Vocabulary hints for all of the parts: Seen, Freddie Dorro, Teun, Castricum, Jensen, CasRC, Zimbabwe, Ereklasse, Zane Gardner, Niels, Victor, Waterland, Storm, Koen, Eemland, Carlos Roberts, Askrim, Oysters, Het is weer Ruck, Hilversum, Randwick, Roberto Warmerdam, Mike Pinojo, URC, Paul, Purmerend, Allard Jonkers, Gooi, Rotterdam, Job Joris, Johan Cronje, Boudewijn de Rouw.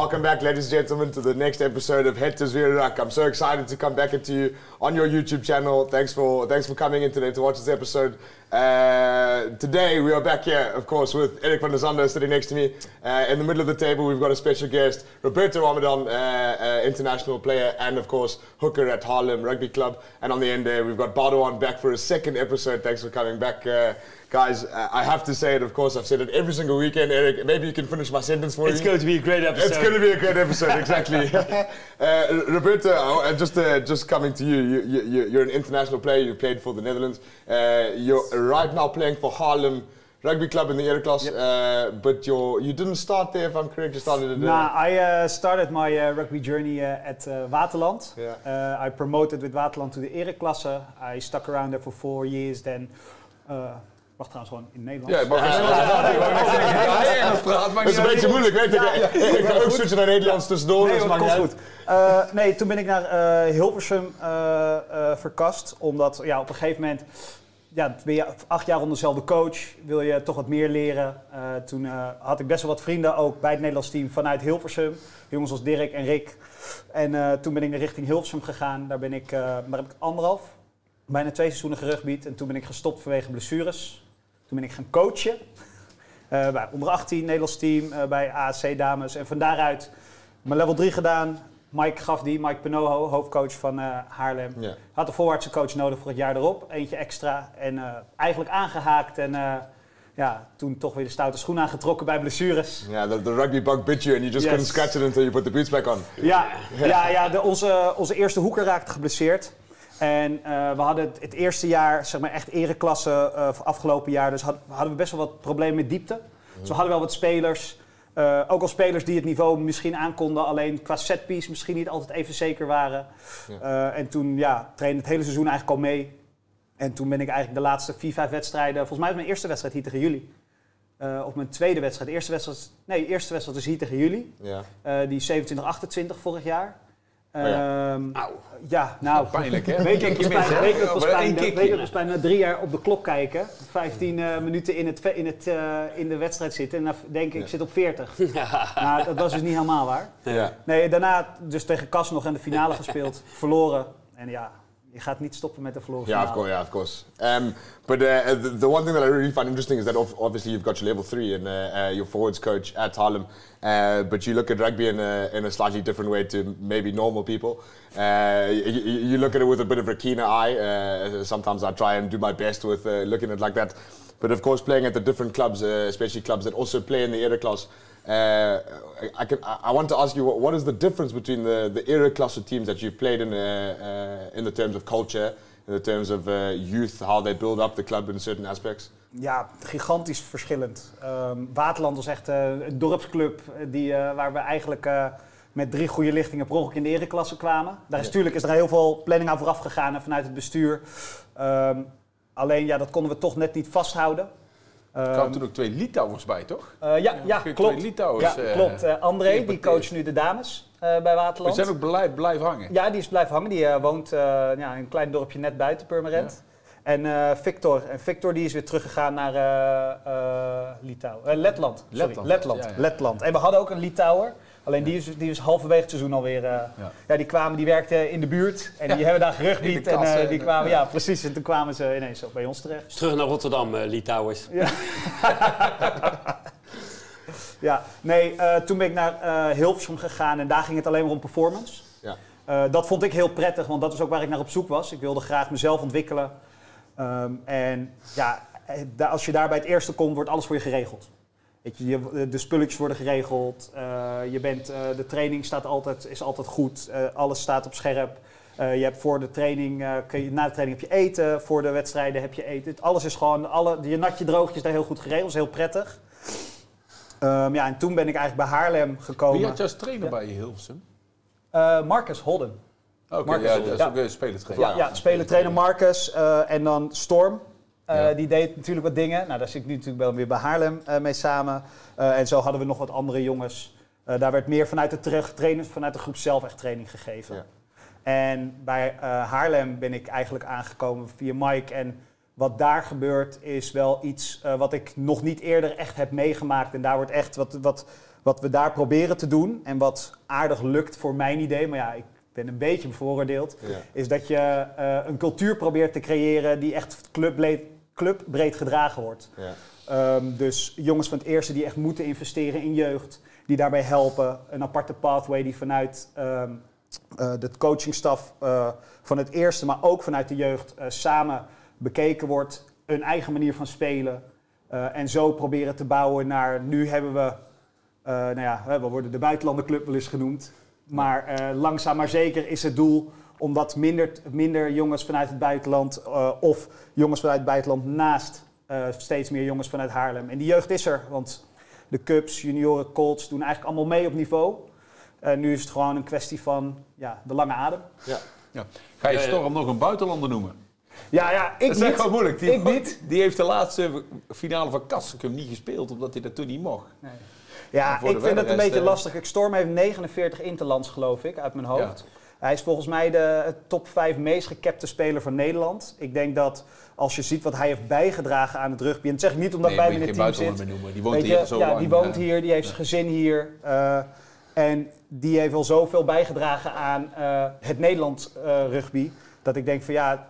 Welcome back, ladies and gentlemen, to the next episode of Het is weer Ruck. I'm so excited to come back into you on your YouTube channel. Thanks for coming in today to watch this episode. Today we are back here, of course, with Eric van der Zande sitting next to me. In the middle of the table, we've got a special guest, Roberto Warmerdam, international player, and of course, hooker at Haarlem Rugby Club. And on the end there, we've got Boudewijn back for his second episode. Thanks for coming back. Guys, I have to say it, of course, I've said it every single weekend. Eric, maybe you can finish my sentence for me. It's going to be a great episode. It's going to be a great episode, exactly. Roberto, just coming to you, you're an international player, you played for the Netherlands. You're right now playing for Haarlem Rugby Club in the Ereklasse, yep. But you didn't start there, if I'm correct, you started at... Nah, I started my rugby journey at Waterland. Yeah. I promoted with Waterland to the Ereklasse. I stuck around there for 4 years, then... Wacht trouwens gewoon in Nederland. Ja, maar dat is een beetje moeilijk, weet je. Ik kan ook switchen naar Nederlands tussendoor. Nee, dat komt goed. Nee, toen ben ik naar Hilversum verkast. Omdat ja, op een gegeven moment... Ja, ben je 8 jaar onder dezelfde coach. Wil je toch wat meer leren. Toen had ik best wel wat vrienden ook bij het Nederlands team vanuit Hilversum. Jongens als Dirk en Rick. En toen ben ik naar richting Hilversum gegaan. Daar ben ik, maar heb ik bijna 2 seizoenen gerugbied. En toen ben ik gestopt vanwege blessures. Toen ben ik gaan coachen, bij onder 18 Nederlands team, bij AAC dames. En van daaruit mijn level 3 gedaan. Mike Pinojo, hoofdcoach van Haarlem. Yeah. Had een voorwaartse coach nodig voor het jaar erop, eentje extra. En eigenlijk aangehaakt en ja, toen toch weer de stoute schoen aangetrokken bij blessures. Ja, yeah, the rugby bug bit you and you just couldn't scratch it until you put the boots back on. Ja, onze eerste hoeker raakte geblesseerd. En we hadden het eerste jaar, zeg maar echt ereklasse afgelopen jaar, dus hadden we best wel wat problemen met diepte. Mm. Dus we hadden wel wat spelers, ook al spelers die het niveau misschien aankonden, alleen qua setpiece misschien niet altijd even zeker waren. Ja. En toen trainde het hele seizoen eigenlijk al mee. En toen ben ik eigenlijk de laatste 4-5 wedstrijden, volgens mij was mijn eerste wedstrijd hier tegen jullie. Of mijn tweede wedstrijd, eerste wedstrijd was hier tegen jullie. Ja. Die 27-28 vorig jaar. Ja, nou... Pijnlijk, hè? Wekelijks was bijna 3 jaar op de klok kijken. 15 minuten in de wedstrijd zitten. En dan denk ik, ik zit op 40. Ja. Nou, dat was dus niet helemaal waar. Ja. Nee, daarna dus tegen Kas nog in de finale gespeeld. Verloren. En ja... Je gaat niet stoppen met de verloren finale. Yeah, of course. But the one thing that I really find interesting is that obviously you've got your level 3 and your forwards coach at Haarlem, but you look at rugby in a slightly different way to maybe normal people. You look at it with a bit of a keener eye. Sometimes I try and do my best with looking at it like that. But of course, playing at the different clubs, especially clubs that also play in the Ereklasse, I want to ask you, what is the difference between the Ereklasse teams that you've played in the terms of culture, in the terms of youth, how they build up the club in certain aspects? Ja, gigantisch verschillend. Waterland was echt een dorpsclub waar we eigenlijk met 3 goede lichtingen per ongeluk in de Ereklasse kwamen. Daar is natuurlijk er heel veel planning aan vooraf gegaan en vanuit het bestuur. Alleen ja, dat konden we toch net niet vasthouden. Er kwamen toen ook 2 Litouwers bij, toch? Klopt. 2 Litouwers. Ja, klopt. André, die coacht nu de dames bij Waterland. Ze hebben ook blijven hangen. Ja, die is blijven hangen. Die woont in een klein dorpje net buiten Purmerend. Ja. En Victor. En Victor die is weer teruggegaan naar Letland. Letland. En we hadden ook een Litouwer. Alleen die is halverwege het seizoen alweer... die werkte in de buurt en die hebben daar gerugbied. En die kwamen, precies. En toen kwamen ze ineens bij ons terecht. Terug naar Rotterdam, Litouwers. Ja. Toen ben ik naar Hilversum gegaan en daar ging het alleen maar om performance. Ja. Dat vond ik heel prettig, want dat is ook waar ik naar op zoek was. Ik wilde graag mezelf ontwikkelen. Als je daar bij het eerste komt, wordt alles voor je geregeld. De spulletjes worden geregeld, de training is altijd goed, alles staat op scherp. Je hebt voor de training, na de training heb je eten, voor de wedstrijden heb je eten. Alles is gewoon, je natje droogje is daar heel goed geregeld, dat is heel prettig. En toen ben ik eigenlijk bij Haarlem gekomen. Wie had je als trainer bij Hilversum? Marcus Hodden. Marcus, dat is ook een spelertrainer. Ja, spelertrainer Marcus en dan Storm. Die deed natuurlijk wat dingen. Nou, daar zit ik nu natuurlijk wel weer bij Haarlem mee samen. En zo hadden we nog wat andere jongens. Daar werd meer vanuit vanuit de groep zelf echt training gegeven. Ja. En bij Haarlem ben ik eigenlijk aangekomen via Mike. En wat daar gebeurt is wel iets wat ik nog niet eerder echt heb meegemaakt. En daar wordt echt wat Wat we daar proberen te doen en wat aardig lukt voor mijn idee, maar ja, ik ben een beetje bevooroordeeld, is dat je een cultuur probeert te creëren die echt clubbreed gedragen wordt. Ja. Dus jongens van het eerste die echt moeten investeren in jeugd, die daarbij helpen. Een aparte pathway die vanuit de coachingstaf van het eerste, maar ook vanuit de jeugd samen bekeken wordt. Een eigen manier van spelen. En zo proberen te bouwen naar, nu hebben we, nou ja, we worden de buitenlanderclub wel eens genoemd. Maar langzaam maar zeker is het doel om wat minder jongens vanuit het buitenland of jongens vanuit het buitenland naast steeds meer jongens vanuit Haarlem. En die jeugd is er, want de Cubs, junioren, Colts doen eigenlijk allemaal mee op niveau. Nu is het gewoon een kwestie van ja, de lange adem. Ja. Ja. Ga je Storm nog een buitenlander noemen? Ja, ja, ik dat is niet. Gewoon moeilijk. Die, die heeft de laatste finale van Castricum niet gespeeld, omdat hij dat toen niet mocht. Nee. Ja, ik vind het een beetje lastig. Kijk, Storm heeft 49 interlands, geloof ik, uit mijn hoofd. Ja. Hij is volgens mij de top 5 meest gecapte speler van Nederland. Ik denk dat als je ziet wat hij heeft bijgedragen aan het rugby. En dat zeg ik niet omdat wij in het team zitten. Die woont hier zo lang. Die woont hier, die heeft zijn gezin hier. En die heeft al zoveel bijgedragen aan het Nederlands rugby. Dat ik denk van ja,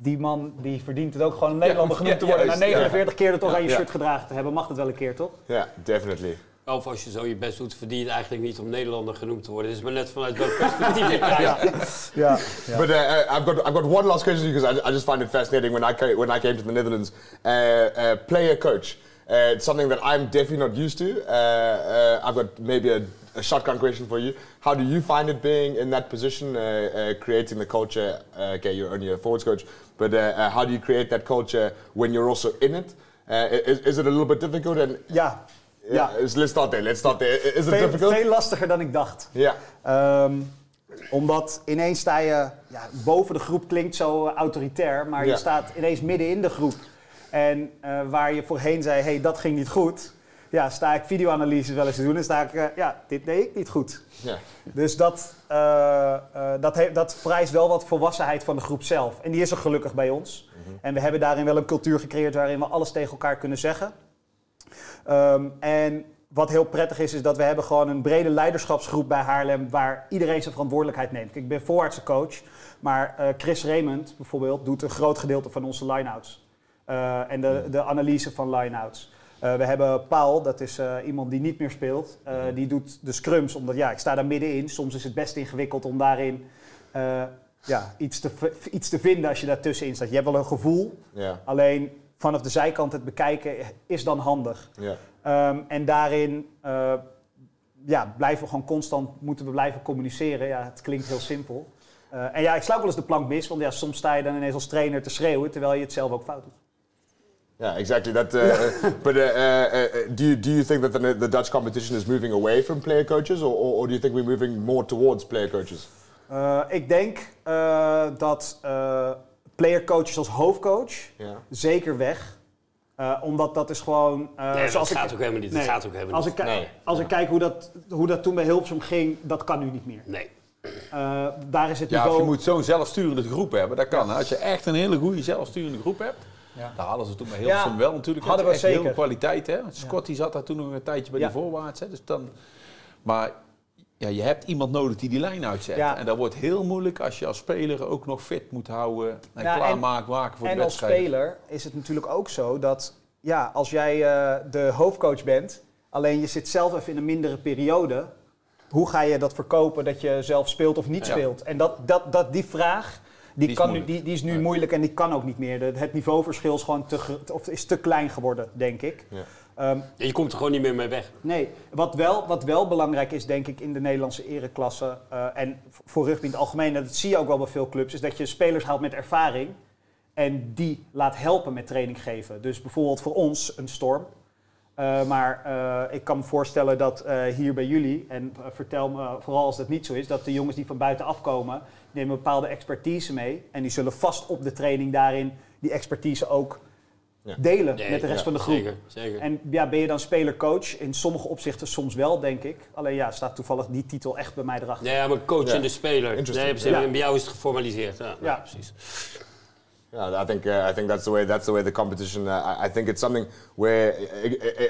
die man die verdient het ook gewoon een Nederlander genoemd te worden. Na 49 keer het oranje shirt gedragen te hebben, mag dat wel een keer, toch? Ja, definitely. Of als je zo je best doet, verdien je het eigenlijk niet om Nederlander genoemd te worden. Het is maar net vanuit welk perspectief je krijgt. Ja. But I've got one last question because I just find it fascinating. When I came to the Netherlands, player coach. It's something that I'm definitely not used to. I've got maybe a shotgun question for you. How do you find it being in that position, creating the culture? Okay, you're only a forwards coach, but how do you create that culture when you're also in it? Is it a little bit difficult? And yeah. Ja. Let's start there. Let's start there. Is it difficult? Veel lastiger dan ik dacht. Yeah. Omdat ineens sta je boven de groep, klinkt zo autoritair, maar je staat ineens midden in de groep. En waar je voorheen zei, hey, dat ging niet goed, ja, sta ik videoanalyses wel eens te doen en sta ik, dit deed ik niet goed. Yeah. Dus dat vereist wel wat volwassenheid van de groep zelf. En die is er gelukkig bij ons. Mm-hmm. En we hebben daarin wel een cultuur gecreëerd waarin we alles tegen elkaar kunnen zeggen. En wat heel prettig is, is dat we hebben gewoon een brede leiderschapsgroep bij Haarlem waar iedereen zijn verantwoordelijkheid neemt. Kijk, ik ben voorwaartse coach, maar Chris Raymond bijvoorbeeld doet een groot gedeelte van onze line-outs. En de analyse van line-outs. We hebben Paul, dat is iemand die niet meer speelt. Die doet de scrums, omdat ik sta daar middenin. Soms is het best ingewikkeld om daarin iets te vinden als je daartussenin staat. Je hebt wel een gevoel, alleen vanaf de zijkant het bekijken is dan handig. Yeah. En daarin blijven we gewoon constant, moeten we blijven communiceren. Ja, het klinkt heel simpel. En ik sla ook wel eens de plank mis, want soms sta je dan ineens als trainer te schreeuwen, terwijl je het zelf ook fout doet. Yeah, exactly. That, but do you think that the Dutch competition is moving away from player coaches, or do you think we're moving more towards player coaches? Ik denk dat playercoaches als hoofdcoach, zeker weg. Omdat dat is gewoon... dat gaat ook helemaal niet. Nee. Dat gaat ook helemaal niet. Als ik kijk hoe dat toen bij Hilversum ging, dat kan nu niet meer. Nee. Daar is het niveau... Je moet zo'n zelfsturende groep hebben. Dat kan. Ja. Als je echt een hele goede zelfsturende groep hebt, daar hadden ze toen bij Hilversum wel natuurlijk. Hadden we echt zeker. Heel veel kwaliteit. Hè? Scotty zat daar toen nog een tijdje bij die voorwaarts. Hè? Dus dan... Maar... Ja, je hebt iemand nodig die die lijn uitzet. Ja. En dat wordt heel moeilijk als je als speler ook nog fit moet houden en klaarmaken voor de wedstrijd. En als speler is het natuurlijk ook zo dat als jij de hoofdcoach bent, alleen je zit zelf even in een mindere periode. Hoe ga je dat verkopen dat je zelf speelt of niet speelt? En die vraag die is nu moeilijk en die kan ook niet meer. Het niveauverschil is gewoon te klein geworden, denk ik. Ja. Je komt er gewoon niet meer mee weg. Nee, wat wel belangrijk is, denk ik, in de Nederlandse ereklasse en voor rugby in het algemeen, dat zie je ook wel bij veel clubs, is dat je spelers haalt met ervaring en die laat helpen met training geven. Dus bijvoorbeeld voor ons een Storm. Maar ik kan me voorstellen dat hier bij jullie, en vertel me vooral als dat niet zo is, dat de jongens die van buiten afkomen, nemen een bepaalde expertise mee en die zullen vast op de training daarin die expertise ook delen met de rest van de groep. Zeker, zeker. En ben je dan speler-coach? In sommige opzichten soms wel, denk ik. Alleen staat toevallig die titel echt bij mij erachter. Nee, maar coach en de speler. Nee, bij jou is het geformaliseerd. Ja, precies. Yeah, I think that's the way the competition. I think it's something where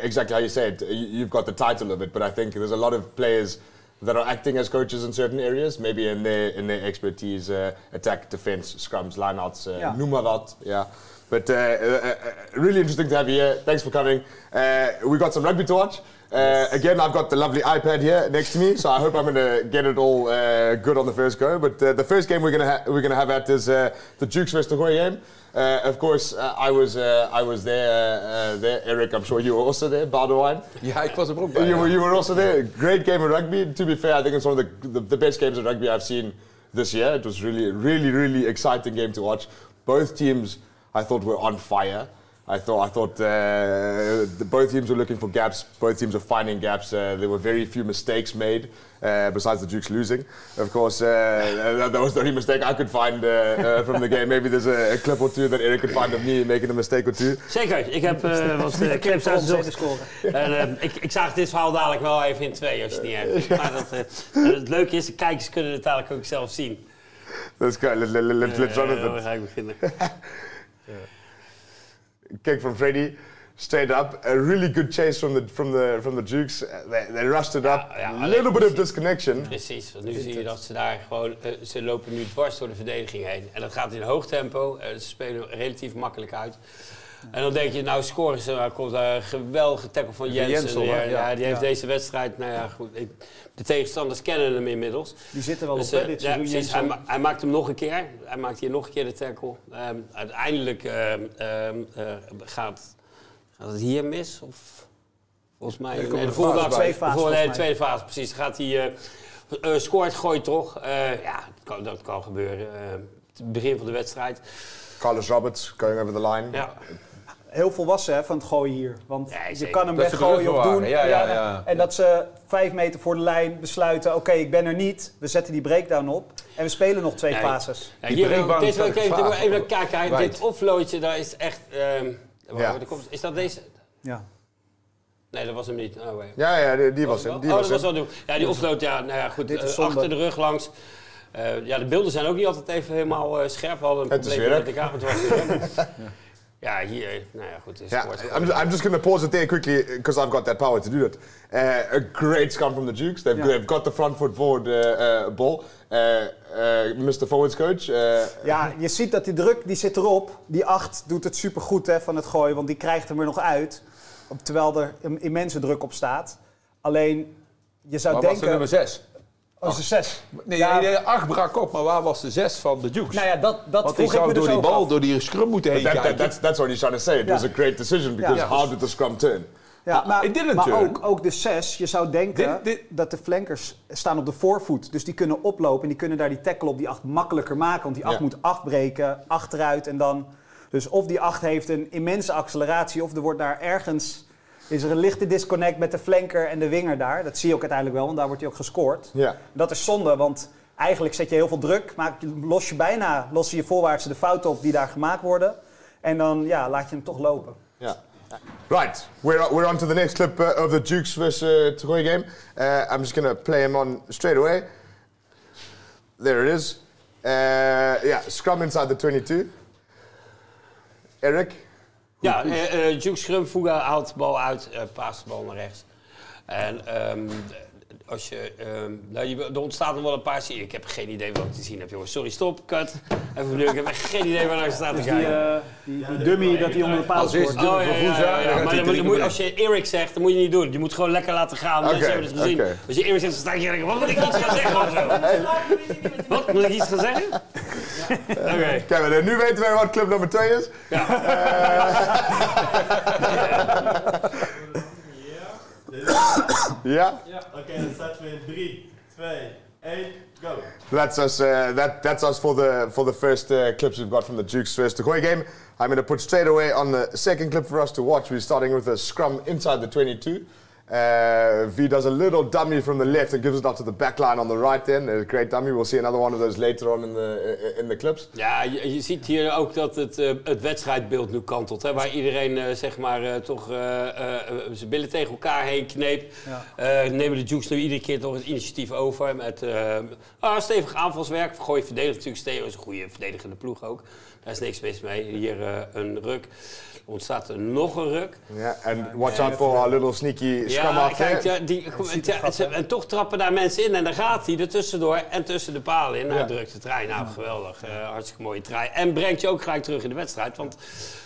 exactly how you say it. You've got the title of it, but I think there's a lot of players that are acting as coaches in certain areas, maybe in their expertise, attack, defense, scrums, lineouts, noem maar wat. Yeah. But really interesting to have you here. Thanks for coming. We got some rugby to watch. Again, I've got the lovely iPad here next to me, so I hope I'm going to get it all good on the first go. But the first game we're going to have at is the Dukes versus Gooi game. Of course, I was there. Eric, I'm sure you were also there. Boudewijn. Yeah, I was a brook. You were also there. Great game of rugby. To be fair, I think it's one of the best games of rugby I've seen this year. It was really, really, really exciting game to watch. Both teams, I thought, were on fire. I thought both teams were looking for gaps. Both teams were finding gaps. There were very few mistakes made, besides the Dukes losing. Of course, that was the only mistake I could find from the game. Maybe there's a clip or two that Eric could find of me making a mistake or two. Zeker. Ik heb wat clips uitgezocht. Ik zag dit verhaal dadelijk wel even in twee, als je het niet hebt. Maar het leuke is, de kijkers kunnen het dadelijk ook zelf zien. Let's go. Let's run with it. Dan ga ik beginnen. Kick from Freddie, straight up. A really good chase from the Dukes. They rushed it up. A little bit of disconnection. Precies, want nu zie je dat ze daar gewoon... ze lopen nu dwars door de verdediging heen. En dat gaat in hoog tempo. Ze spelen relatief makkelijk uit. En dan denk je, nou scoren ze. Dan komt daar een geweldige tackle van Jensen. Die heeft deze wedstrijd... Nou ja, goed. De tegenstanders kennen hem inmiddels. Die zitten wel op, dit seizoen. Precies. Hij maakt hem nog een keer. Hij maakt hier nog een keer de tackle. Uiteindelijk gaat het hier mis? Of volgens mij... Ja, de tweede fase, precies. Gaat hij... scoort, gooit toch. Ja, dat kan gebeuren. Het begin van de wedstrijd. Carlos Roberts, going over the line. Ja. Heel volwassen hè, van het gooien hier. Want je kan hem weggooien of doen. Ja. En dat ze 5 meter voor de lijn besluiten... oké, ik ben er niet. We zetten die breakdown op. En we spelen nog 2 fases. Ja, hier, dit wil ik even kijken. Right. Dit offloadje, daar is echt... Is dat deze? Ja. Nee, dat was hem niet. Oh, die was hem. Die offload, nou ja, goed. Dit is achter de rug langs. De beelden zijn ook niet altijd even helemaal scherp. We hadden een probleem met de kamer. Ja, hier. Nou ja, goed. I'm just going to pause it there quickly because I've got that power to do that. A great scrum from the Dukes. They've got the front foot forward ball. Mr. Forwards coach. Je ziet dat die druk, die zit erop. Die 8 doet het supergoed hè, van het gooien, want die krijgt hem er nog uit. Terwijl er een immense druk op staat. Alleen, je zou denken... was de nummer 6? Oh, de 6. Nee, de 8 brak op, maar waar was de 6 van de Dukes? Nou ja, dat vroeg ik me dus ook af. Want die zou door die bal, door die scrum moeten heen kijken. That's what he's trying to say. It was a great decision, because how did the scrum turn? Ja, maar ook de 6. Je zou denken dat de flankers staan op de voorvoet. Dus die kunnen oplopen en die kunnen daar die tackle op die 8 makkelijker maken. Want die 8 moet afbreken, achteruit en dan... Dus of die 8 heeft een immense acceleratie, of er wordt daar ergens... Is er een lichte disconnect met de flanker en de winger daar. Dat zie je ook uiteindelijk wel, want daar wordt hij ook gescoord. Ja. Dat is zonde, want eigenlijk zet je heel veel druk. Los je voorwaarts de fouten op die daar gemaakt worden. En dan laat je hem toch lopen. Ja. Right, we're on to the next clip of the Dukes versus Gooi game. I'm just going to play him on straight away. There it is. Scrum inside the 22. Eric... Ja, Duke Scrum, Fuga haalt de bal uit, paast de bal naar rechts. En er ontstaat nog wel een paar... Ik heb geen idee wat ik te zien heb, jongens. Sorry, stop, cut. Even opnieuw, ik heb echt geen idee waar ik staat te kijken. Die dummy dat hij onder de paal wordt. Maar als je Eric zegt, dat moet je niet doen. Je moet gewoon lekker laten gaan. Mensen hebben het gezien. Als je Eric zegt, dan sta je denken, wat moet ik iets gaan zeggen of zo? Wat? Moet ik iets gaan zeggen? Oké. Kijk, nu weten wij wat club nummer 2 is. Ja. Ja? Ja. Oké, dan zetten we in 3, 2, 1, go. That's us for the first clips we've got from the Dukes versus the Gooi game. I'm going to put straight away on the second clip for us to watch. We're starting with a scrum inside the 22. V does a little dummy from the left and gives it up to the back line on the right then. A great dummy. We'll see another one of those later on in the clubs. Ja, je ziet hier ook dat het wedstrijdbeeld nu kantelt. Hè, waar iedereen zeg maar toch zijn billen tegen elkaar heen kneept. Ja. Nemen de Dukes nu iedere keer toch het initiatief over. Met stevig aanvalswerk. Gooi verdedigt natuurlijk. Theo is een goede verdedigende ploeg ook. Daar is niks mis mee. Hier een ruk. Ontstaat er nog een ruk. Ja, en watch out for our little sneaky scrum off. En toch trappen daar mensen in. En dan gaat hij er tussendoor en tussen de palen in. Ja. Hij drukt de trein. Nou, geweldig. Hartstikke mooie trein. En brengt je ook gelijk terug in de wedstrijd. Want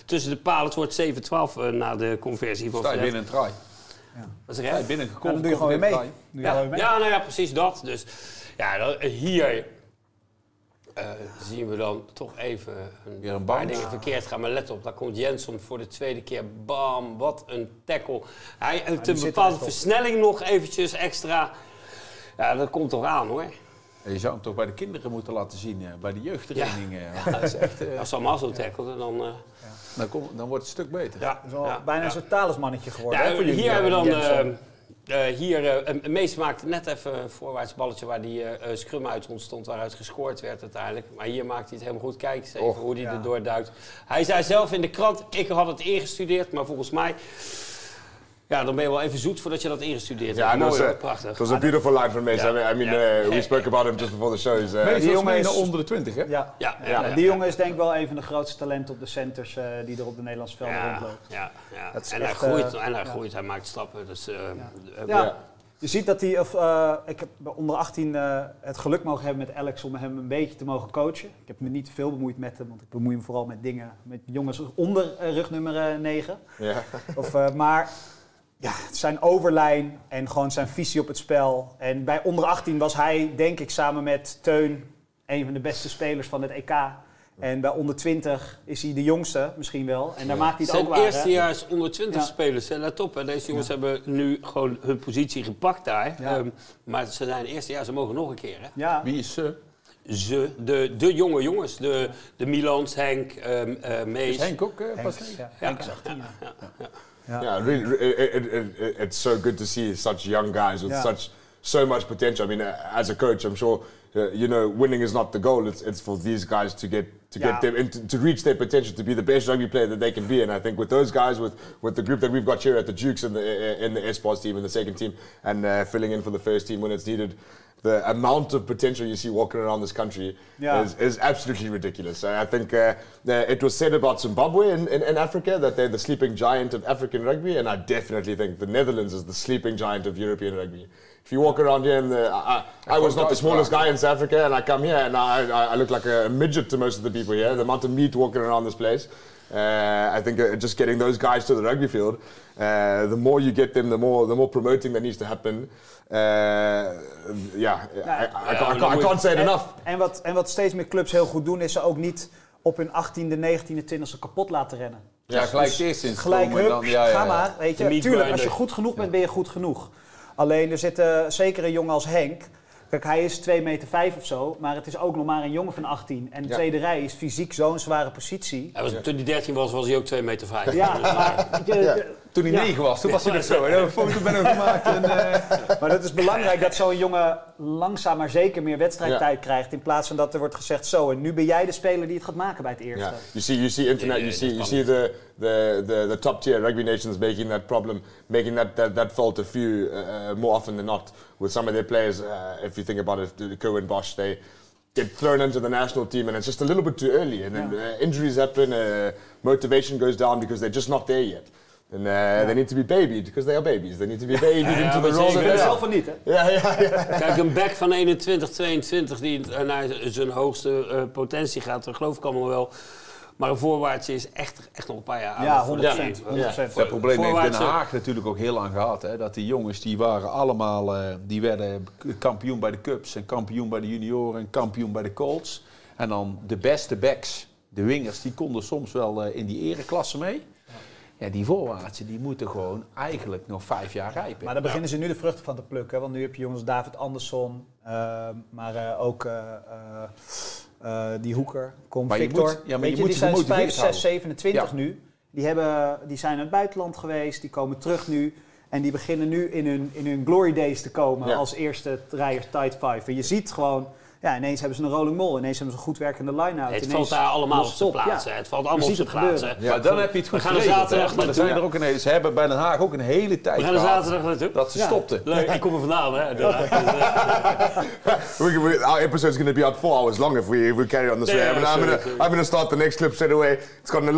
tussen de palen, het wordt 7-12 na de conversie. Sta je binnen een trein. Ja. Wat zeg je? Binnen gekomen. Doe je gewoon weer mee. Ja, nou ja, precies dat. Dus ja, hier... zien we dan toch even een paar dingen verkeerd gaan. Maar let op, daar komt Jensen voor de tweede keer. Bam, wat een tackle. Hij heeft een bepaalde versnelling nog eventjes extra. Ja, dat komt toch aan hoor. Je zou hem toch bij de kinderen moeten laten zien, bij de jeugdtrainingen. Ja. Ja, als ze allemaal zo tackelen, dan... Ja. Dan wordt het een stuk beter. Ja. Bijna zo'n talismannetje geworden. Ja, hier hebben we dan... Mees maakte net even een voorwaarts balletje waar die scrum uit ontstond, waaruit gescoord werd uiteindelijk. Maar hier maakt hij het helemaal goed. Kijk eens even hoe hij erdoor duikt. Hij zei zelf in de krant, ik had het ingestudeerd, maar volgens mij... Ja, dan ben je wel even zoet voordat je dat ingestudeerd hebt. Ja, mooi, prachtig. Het was een beautiful line van Mees. We spoke about him just before the show. Die jongen is onder de 20, hè? Ja. Die jongen is denk ik wel een van de grootste talenten op de centers die er op de Nederlandse velden rondloopt. Ja. En hij groeit, hij maakt stappen. Dus, je ziet dat hij, ik heb onder 18 het geluk mogen hebben met Alex om hem een beetje te mogen coachen. Ik heb me niet veel bemoeid met hem, want ik bemoei hem vooral met dingen, met jongens onder rugnummer 9. Ja. Maar... Ja, zijn overlijn en gewoon zijn visie op het spel. En bij onder 18 was hij, denk ik, samen met Teun een van de beste spelers van het EK. En bij onder 20 is hij de jongste misschien wel. En daar maakt hij het ook waar. Zijn eerste jaar is onder 20 spelers. Let op, hè. Deze jongens hebben nu gewoon hun positie gepakt daar. Ja. Maar ze zijn eerste jaar, ze mogen nog een keer. Hè. Ja. Wie is ze? Ze, de jonge jongens. De Milans, Henk, Mees. Is Henk ook pas? Henk is 18. Yeah, really, it's so good to see such young guys with so much potential. I mean, as a coach, I'm sure winning is not the goal. It's for these guys to get them and to reach their potential to be the best rugby player that they can be. And I think with those guys, with the group that we've got here at the Dukes and in the Espos team and the second team, and filling in for the first team when it's needed. The amount of potential you see walking around this country is absolutely ridiculous. I think it was said about Zimbabwe in Africa that they're the sleeping giant of African rugby, and I definitely think the Netherlands is the sleeping giant of European rugby. If you walk around here, I was not the smallest guy in South Africa, and I come here and I look like a midget to most of the people here. The amount of meat walking around this place. I think just getting those guys to the rugby field, the more you get them, the more promoting that needs to happen. I can't say it enough. En wat steeds meer clubs heel goed doen, is ze ook niet op hun 18e, 19e, 20e kapot laten rennen. Ja, dus gelijk eerst in gelijk hup, ga maar. Weet je, tuurlijk, als je goed genoeg bent, ben je goed genoeg. Alleen, er zit zeker een jongen als Henk. Kijk, hij is 2,5 meter of zo, maar het is ook nog maar een jongen van 18. En de tweede rij is fysiek zo'n zware positie. Toen hij 13 was hij ook 2,5 meter. Ja, maar, toen hij 9 was, toen was hij nog zo. Daar hebben we een foto van hem gemaakt. Maar het is belangrijk dat zo'n jongen langzaam maar zeker meer wedstrijdtijd krijgt. In plaats van dat er wordt gezegd, zo, en nu ben jij de speler die het gaat maken bij het eerste. You see the top tier rugby nations making that problem, making that fault a few more often than not. With some of their players, if you think about it, Cohen, Bosch, they get thrown into the national team and it's just a little bit too early. And then injuries happen, motivation goes down because they're just not there yet. And they need to be babied, because they are babies. They need to be babied into the role. Dat zelf van niet, hè? Ja. Kijk, een back van 21, 22 die naar zijn hoogste potentie gaat, dat geloof ik allemaal wel. Maar een voorwaartse is echt nog een paar jaar aan. Ja, 100%. Dat probleem heeft Den Haag natuurlijk ook heel lang gehad. Hè? Dat die jongens, die waren allemaal... die werden kampioen bij de Cups en kampioen bij de junioren en kampioen bij de Colts. En dan de beste backs, de wingers, die konden soms wel in die ereklasse mee. Ja, die voorwaartsen, die moeten gewoon eigenlijk nog 5 jaar rijpen. Maar daar beginnen ze nu de vruchten van te plukken. Want nu heb je jongens David Andersson, ook... die Hoeker, Victor. Die zijn 5, 6, 27 nu. Die zijn naar het buitenland geweest, die komen terug nu. En die beginnen nu in hun glory days te komen als eerste rijers tight five. En je ziet gewoon, ja, ineens hebben ze een rolling mol. Ineens hebben ze een goed werkende line-out. Het valt daar allemaal op te plaatsen. Ja. Het valt allemaal op te plaatsen. Ja, dan heb je het goed geregeld. Maar er zijn er ook ineens, ze hebben bij Den Haag ook een hele tijd gehad dat ze stopten. Leuk, ik kom er vandaan, hè. Our episode's going to be up 4 hours longer if we carry on this way. I'm going to start the next clip straight away. It's gotten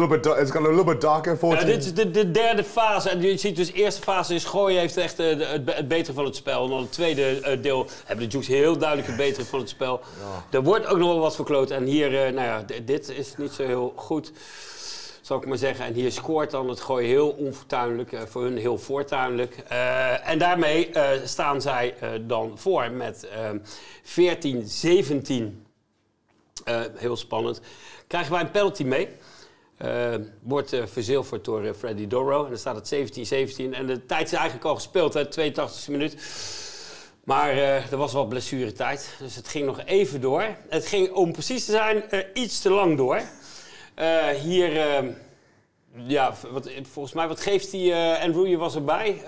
a little bit darker, unfortunately. Dit is de derde fase. En je ziet dus, de eerste fase is Gooi heeft echt het betere van het spel. En dan het tweede deel hebben de Dukes heel duidelijk het betere van het spel. Ja. Er wordt ook nog wel wat verkloot. En hier, nou ja, dit is niet zo heel goed, zal ik maar zeggen. En hier scoort dan het Gooi heel onfortuinlijk. Voor hun heel voortuinlijk. En daarmee staan zij dan voor met 14-17. Heel spannend. Krijgen wij een penalty mee. Wordt verzilverd door Freddy Dorro. En dan staat het 17-17. En de tijd is eigenlijk al gespeeld, hè, 82e minuut. Maar er was wel blessuretijd, dus het ging nog even door. Het ging, om precies te zijn, iets te lang door. Hier, ja, volgens mij, wat geeft die... Andrew, je was erbij.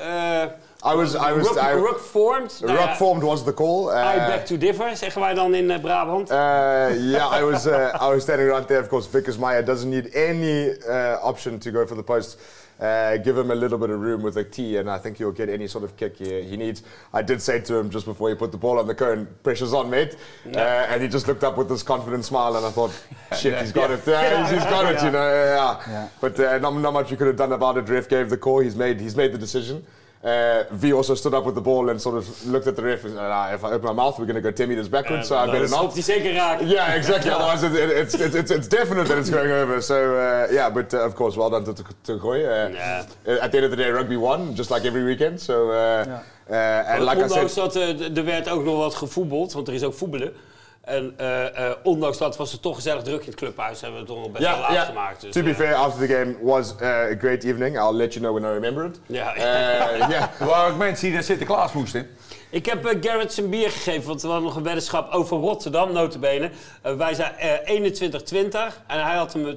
Ruck formed. Ruck formed was the call. I beg to differ, zeggen wij dan in Brabant. Yeah, I was standing right there. Of course, Vickers Meyer doesn't need any option to go for the post. Give him a little bit of room with a tee, and I think he'll get any sort of kick he needs. I did say to him just before he put the ball on the cone, pressure's on, mate. No. And he just looked up with this confident smile, and I thought, shit, he's got it. He's got it, you know. But not much you could have done about it. Ref gave the call. He's made the decision. V also stood up with the ball and sort of looked at the ref and said, if I open my mouth, we're going to go 10 meters backwards, so I better not. Yeah, exactly. Otherwise, it's definite that it's going over. So, of course, well done to Gooi. At the end of the day, rugby won, just like every weekend. So, and like I said... Ondanks dat er werd ook nog wat gevoetbald, want er is ook voetballen. En ondanks dat was het toch gezellig druk in het clubhuis. Hebben we het toch nog best wel laat gemaakt. Dus, to be fair, after the game was a great evening. I'll let you know when I remember it. Waar ook mensen die naar Sinterklaas moesten. Ik heb Gerrit zijn bier gegeven, want we hadden nog een weddenschap over Rotterdam, nota bene. Wij zijn 21-20 en hij had hem 20-21.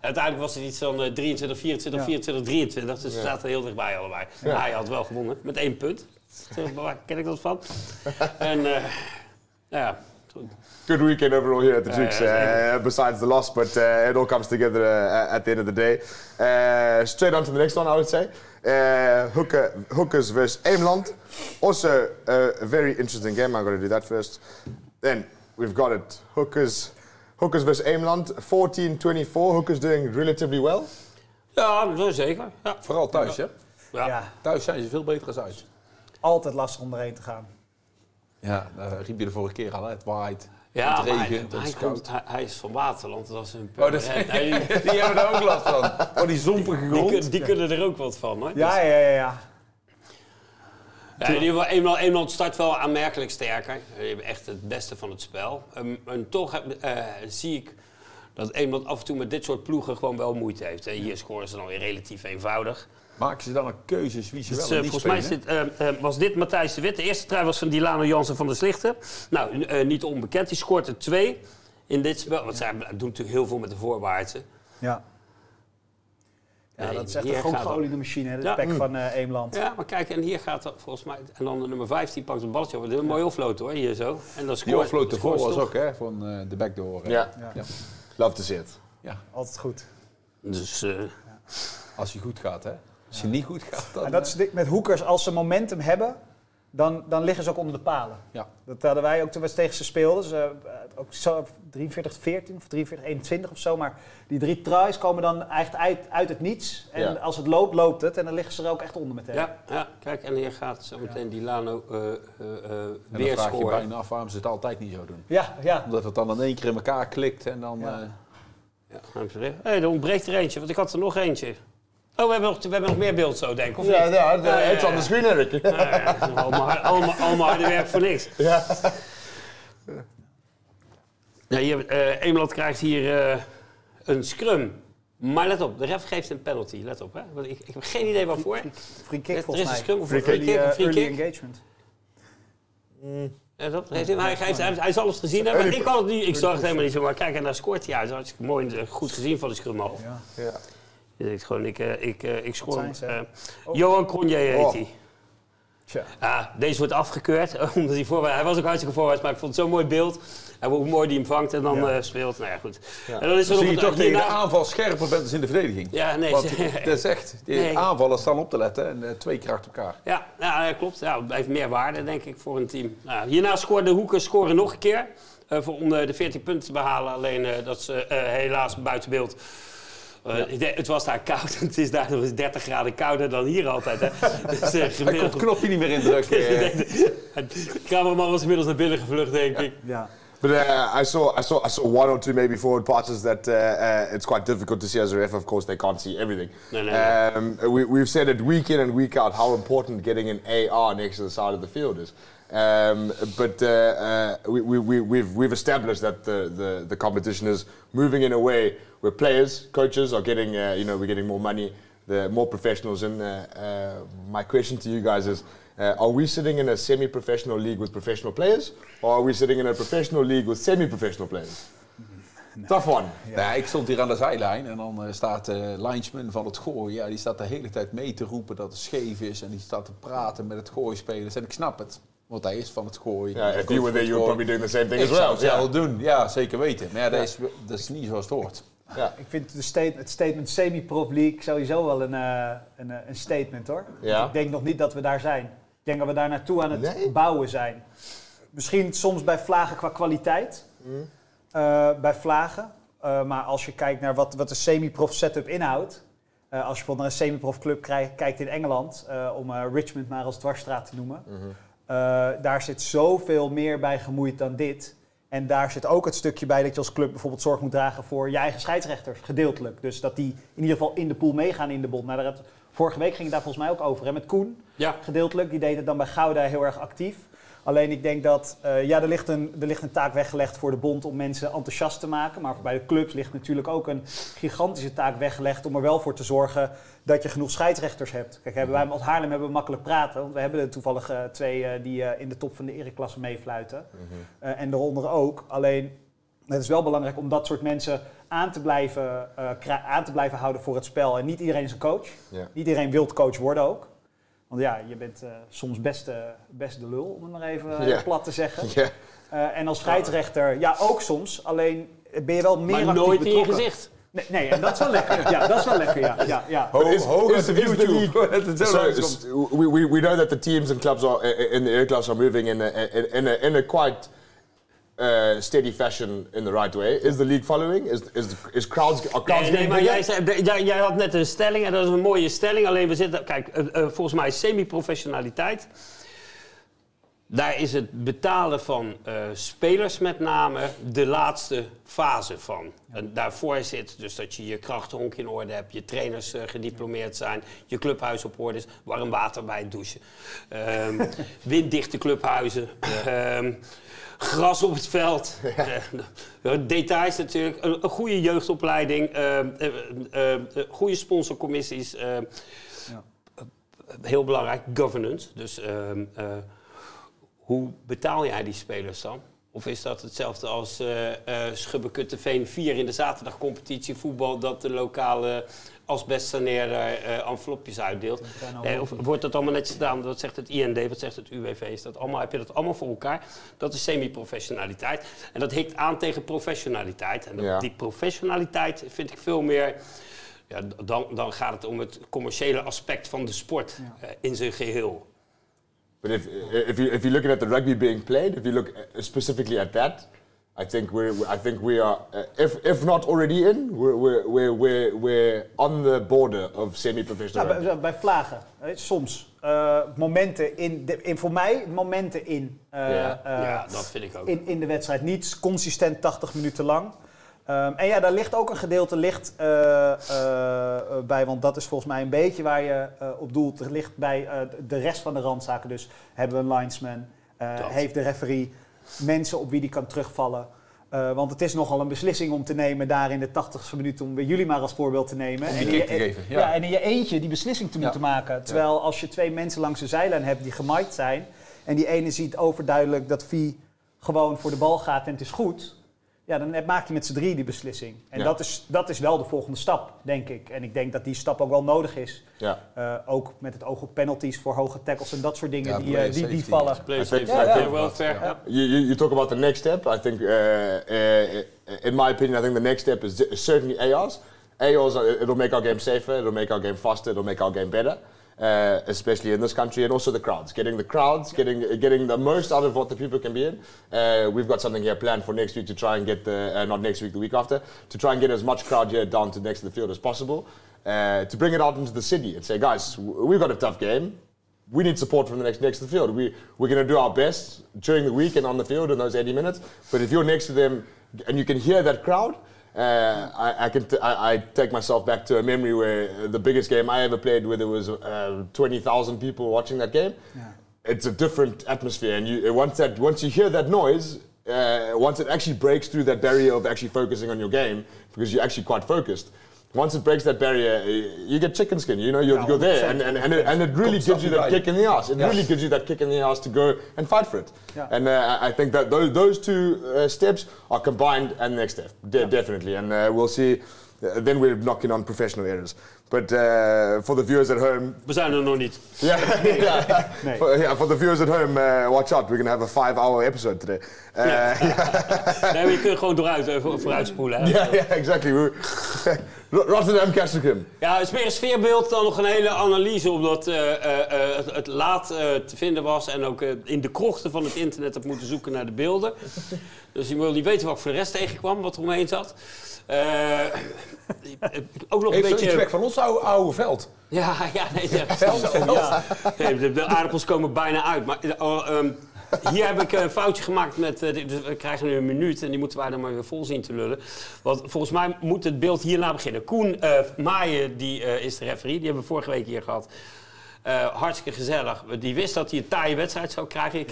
Uiteindelijk was het iets van 23, 24, 24, 23. Dus we zaten heel dichtbij allebei. Ja. Maar hij had wel gewonnen, met 1 punt. Waar ken ik dat van? En... yeah. Good weekend overall here at the Dukes, besides the loss, but it all comes together at the end of the day. Straight on to the next one, I would say. Hookers versus Eemland. Also a very interesting game. I'm going to do that first. Then we've got it. Hookers versus Eemland, 14-24. Hookers doing relatively well. Ja, zo zeker. Ja. Vooral thuis, hè? Ja. Ja. Thuis zijn ze veel beter als uit. Altijd lastig om erheen te gaan. Ja, daar riep je de vorige keer al, het waait, het regent, het is koud. Hij is van Waterland, dat is een permanent. Die hebben daar ook last van. Oh, die zompige grond. Die kunnen er ook wat van, hè? Ja. Eemland start wel aanmerkelijk sterker. Je hebt echt het beste van het spel. En toch zie ik dat Eemland af en toe met dit soort ploegen gewoon wel moeite heeft. En hier scoren ze dan weer relatief eenvoudig. Maken ze dan een keuze wie ze wel niet spelen? Volgens mij was dit Matthijs de Wit. De eerste trui was van Dilano Jansen van der Slichten. Nou, niet onbekend. Die scoort er 2 in dit spel. Want zij doen natuurlijk heel veel met de voorwaartsen. Ja. Ja, dat is echt een groot geoliede machine, hè, de pack van Eemland. Ja, maar kijk, en hier gaat dat volgens mij... En dan de nummer 15 pakt een balletje op. Dat is een mooie offload, hoor, hier zo. En dan die offload ervoor was ook, hè, van de backdoor. Ja. Love to sit. Ja. Altijd goed. Dus... Als je goed gaat, hè. Als je niet goed gaat, dan... En dat is met Hookers, als ze momentum hebben, dan liggen ze ook onder de palen. Ja. Dat hadden wij ook toen we tegen ze speelden. Dus, ook zo 43-14 of 43-21 of zo. Maar die 3 tries komen dan echt uit het niets. En als het loopt, loopt het. En dan liggen ze er ook echt onder meteen. Ja. Kijk, en hier gaat zo meteen Dilano weer scoren. Dan vraag je bijna af waarom ze het altijd niet zo doen. Ja. Omdat het dan in één keer in elkaar klikt en dan... er ontbreekt er eentje, want ik had er nog eentje. Oh, we hebben nog meer beeld zo, denk ik, of niet? Het is aan de screen, Eric. Allemaal harde werk voor niks. Eemland krijgt hier een scrum. Maar let op, de ref geeft een penalty. Let op, hè. Want ik heb geen idee waarvoor. Free kick, volgens mij. Er is een scrum of free kick. Engagement. Hij zal het gezien hebben, maar ik zag het helemaal niet zo. Maar kijk, en daar scoort hij uit. Hartstikke mooi, goed gezien van de scrum. Je denkt gewoon, ik schoon. Johan Cronje heet hij. Tja. Deze wordt afgekeurd. Omdat hij was ook hartstikke voorwaarts, maar ik vond het zo'n mooi beeld. En hoe mooi die hem vangt en dan speelt. Nou ja, goed. Ja. En dan is er zie je toch dat je in de aanval scherper bent als in de verdediging. Ja, nee. Want dat is echt, aanvallen staan op te letten en twee keer achter elkaar. Ja, nou, klopt. Ja, het heeft meer waarde, denk ik, voor een team. Nou, hierna scoorde Hoekers nog een keer. Om de 14 punten te behalen. Alleen dat ze helaas buiten beeld. Het was daar koud. Het is daar nog eens 30 graden kouder dan hier altijd. Hè. Dus, hij kon het knopje niet meer indrukken. De cameraman was inmiddels naar binnen gevlucht, denk ik. Ja. But I saw one or two maybe forward passes that it's quite difficult to see as a ref. Of course, they can't see everything. No. We've said it week in and week out how important getting an AR next to the side of the field is. But we've established that the competition is moving in a way where players, coaches are getting we're getting more money, the more professionals. And my question to you guys is. Are we sitting in a semi-professional league with professional players, or are we sitting in a professional league with semi-professional players? Nee. Tough one. Ja. Nou, ik stond hier aan de zijlijn en dan staat de linesman van het Gooi. Ja, die staat de hele tijd mee te roepen dat het scheef is en die staat te praten met het Gooi-spelers. En ik snap het, want hij is van het Gooi. Ja, if you were there, you would probably doing the same thing as well. Ik zou het doen, ja, zeker weten. Maar ja, dat is niet zoals het hoort. Ja. Ik vind het statement semi-prof league sowieso wel een statement, hoor. Ja. Ik denk nog niet dat we daar zijn. Ik denk dat we daar naartoe aan het bouwen zijn. Misschien soms bij vlagen qua kwaliteit. Bij vlagen. Maar als je kijkt naar wat een semi-prof setup inhoudt. Als je bijvoorbeeld naar een semi-prof club kijkt in Engeland. Om Richmond maar als dwarsstraat te noemen. Daar zit zoveel meer bij gemoeid dan dit. En daar zit ook het stukje bij dat je als club bijvoorbeeld zorg moet dragen voor je eigen scheidsrechters. Gedeeltelijk. Dus dat die in ieder geval in de pool meegaan in de bond. Nou, vorige week ging het daar volgens mij ook over. Hè? Met Koen, gedeeltelijk. Die deed het dan bij Gouda heel erg actief. Alleen ik denk dat... er ligt een taak weggelegd voor de bond om mensen enthousiast te maken. Maar bij de clubs ligt natuurlijk ook een gigantische taak weggelegd om er wel voor te zorgen dat je genoeg scheidsrechters hebt. Kijk, wij als Haarlem hebben we makkelijk praten. Want we hebben er toevallig twee die in de top van de Ereklasse meefluiten. En daaronder ook. Alleen... Het is wel belangrijk om dat soort mensen aan te blijven houden voor het spel. En niet iedereen is een coach. Ja. Niet iedereen wil coach worden ook. Want ja, je bent soms best de lul, om het maar even plat te zeggen. Ja. En als scheidsrechter, ja, ook soms. Alleen ben je wel meer actief betrokken. Maar nooit in je gezicht. Nee, en dat is wel lekker. Ja, dat is wel lekker, ja. Hoog is de YouTube. So we know that the teams and clubs in the Ereklasse are moving in a quite... steady fashion in the right way. Is the league following? Is crowds? Are crowds getting bigger? Jij had net een stelling en dat is een mooie stelling. Alleen we zitten, kijk, volgens mij semi-professionaliteit. Daar is het betalen van spelers met name de laatste fase van. En daarvoor zit dus dat je je krachthonk in orde hebt, je trainers gediplomeerd zijn, je clubhuis op orde is, warm water bij het douchen, winddichte clubhuizen, gras op het veld, details natuurlijk, een goede jeugdopleiding, goede sponsorcommissies, heel belangrijk, governance. Dus... Hoe betaal jij die spelers dan? Of is dat hetzelfde als Schubbekutteveen 4 in de zaterdagcompetitie voetbal... dat de lokale asbestsaneerder envelopjes uitdeelt? Of wordt dat allemaal netjes gedaan? Wat zegt het IND? Wat zegt het UWV? Is dat allemaal, heb je dat allemaal voor elkaar? Dat is semi-professionaliteit. En dat hikt aan tegen professionaliteit. En die professionaliteit vind ik veel meer... Ja, dan gaat het om het commerciële aspect van de sport in zijn geheel. But if you're looking at the rugby being played, if you look specifically at that, I think we are if not already in, we're on the border of semi-professional. Ja, bij vlagen, soms momenten dat vind ik ook. In de wedstrijd niet consistent 80 minuten lang. En ja, daar ligt ook een gedeelte bij, want dat is volgens mij een beetje waar je op doelt. Er ligt bij de rest van de randzaken. Dus hebben we een linesman, heeft de referee mensen op wie die kan terugvallen. Want het is nogal een beslissing om te nemen daar in de 80ste minuut, om jullie maar als voorbeeld te nemen. En in je eentje die beslissing te moeten maken. Terwijl als je twee mensen langs de zijlijn hebt die gemaaid zijn en die ene ziet overduidelijk dat Vie gewoon voor de bal gaat en het is goed... Ja, dan maak je met z'n drie die beslissing. En dat is wel de volgende stap, denk ik. En ik denk dat die stap ook wel nodig is. Ja. Ook met het oog op penalties voor hoge tackles en dat soort dingen die vallen. You talk about the next step. I think, in my opinion, I think the next step is certainly ARs. ARs, it'll make our game safer, it'll make our game faster, it'll make our game better. Especially in this country, and also the crowds. Getting the crowds, getting the most out of what the people can be in. We've got something here planned for next week to try and get the, not next week, the week after, to try and get as much crowd here down to next to the field as possible. To bring it out into the city and say, guys, we've got a tough game. We need support from the next to the field. We're going to do our best during the week and on the field in those 80 minutes. But if you're next to them and you can hear that crowd, I take myself back to a memory where the biggest game I ever played, where there was 20,000 people watching that game. Yeah. It's a different atmosphere, and once you hear that noise, once it actually breaks through that barrier of actually focusing on your game, because you're actually quite focused. Once it breaks that barrier, you get chicken skin. You know, you're there, and it really gives you that kick in the ass. It really gives you that kick in the ass to go and fight for it. Yeah. And I think that those two steps are combined and next step definitely. And we'll see. Then we're knocking on professional errors. But for the viewers at home, we zijn er nog niet. For the viewers at home, watch out. We're going to have a 5-hour episode today. Nee, we kunnen gewoon vooruitspoelen. Yeah, exactly. Rotterdam, Castricum. Ja, het is meer een sfeerbeeld dan nog een hele analyse, omdat het laat te vinden was en ook in de krochten van het internet heb moeten zoeken naar de beelden. Dus je wil niet weten wat ik voor de rest tegenkwam, wat er omheen zat. Ook nog heeft een beetje weg van ons oude veld. De aardappels komen bijna uit. Maar hier heb ik een foutje gemaakt met. We krijgen nu een minuut en die moeten wij dan maar weer vol zien te lullen. Want volgens mij moet het beeld hierna beginnen. Koen Maaien, die is de referee, die hebben we vorige week hier gehad. Hartstikke gezellig. Die wist dat hij een taaie wedstrijd zou krijgen.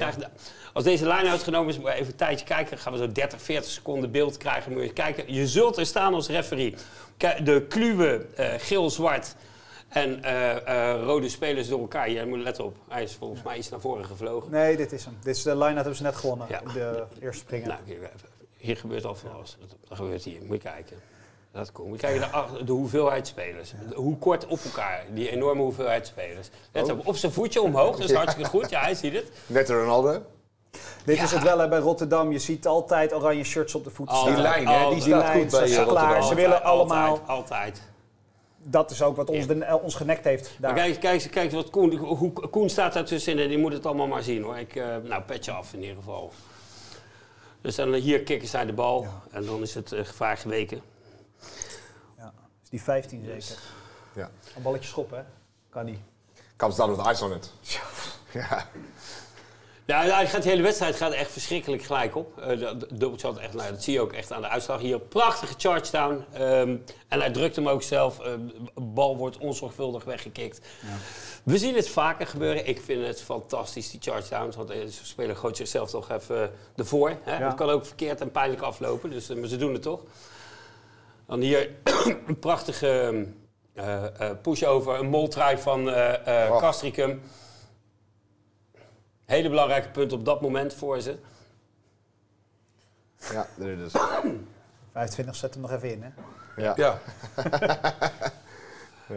Als deze lijn uitgenomen is, moet je even een tijdje kijken. Dan gaan we zo 30, 40 seconden beeld krijgen. Moet je kijken. Je zult er staan als referee. De kluwen, geel-zwart en rode spelers door elkaar. Je moet letten op. Hij is volgens mij iets naar voren gevlogen. Nee, dit is hem. Dit is de line-out hebben ze net gewonnen. Ja. De eerste springer. Nou, hier gebeurt al van alles. Dat gebeurt hier. Moet je kijken. Dat komt. We krijgen de hoeveelheid spelers. Ja. Hoe kort op elkaar. Die enorme hoeveelheid spelers. Let op. Op zijn voetje omhoog. Dat is hartstikke goed. Ja, hij ziet het. Net Ronaldo. Dit is het wel hè, bij Rotterdam. Je ziet altijd oranje shirts op de voeten staan. Die lijn, hè? Die staat goed bij Rotterdam. Klaar. Ze willen allemaal. Altijd. Dat is ook wat ons genekt heeft daar. Maar kijk wat Koen staat daar tussenin en die moet het allemaal maar zien hoor. Nou, petje af in ieder geval. Dus dan hier kikken zij de bal en dan is het gevaar geweken. Ja, dus die 15 zeker. Yes. Ja. Een balletje schoppen, hè? Kan niet. Comes down with ice on it. Ja. Ja, de hele wedstrijd gaat echt verschrikkelijk gelijk op. Dubbelshot echt, nou, dat zie je ook echt aan de uitslag. Hier prachtige charge down. En hij drukt hem ook zelf. De bal wordt onzorgvuldig weggekikt. Ja. We zien het vaker gebeuren. Ik vind het fantastisch, die charge downs. Want de speler gooit zichzelf toch even ervoor. Hè? Ja. Het kan ook verkeerd en pijnlijk aflopen. Dus, maar ze doen het toch. Dan hier een prachtige pushover. Een moltry van Castricum. Hele belangrijke punt op dat moment voor ze. Ja, dat is. 25 zet hem nog even in, hè? Ja.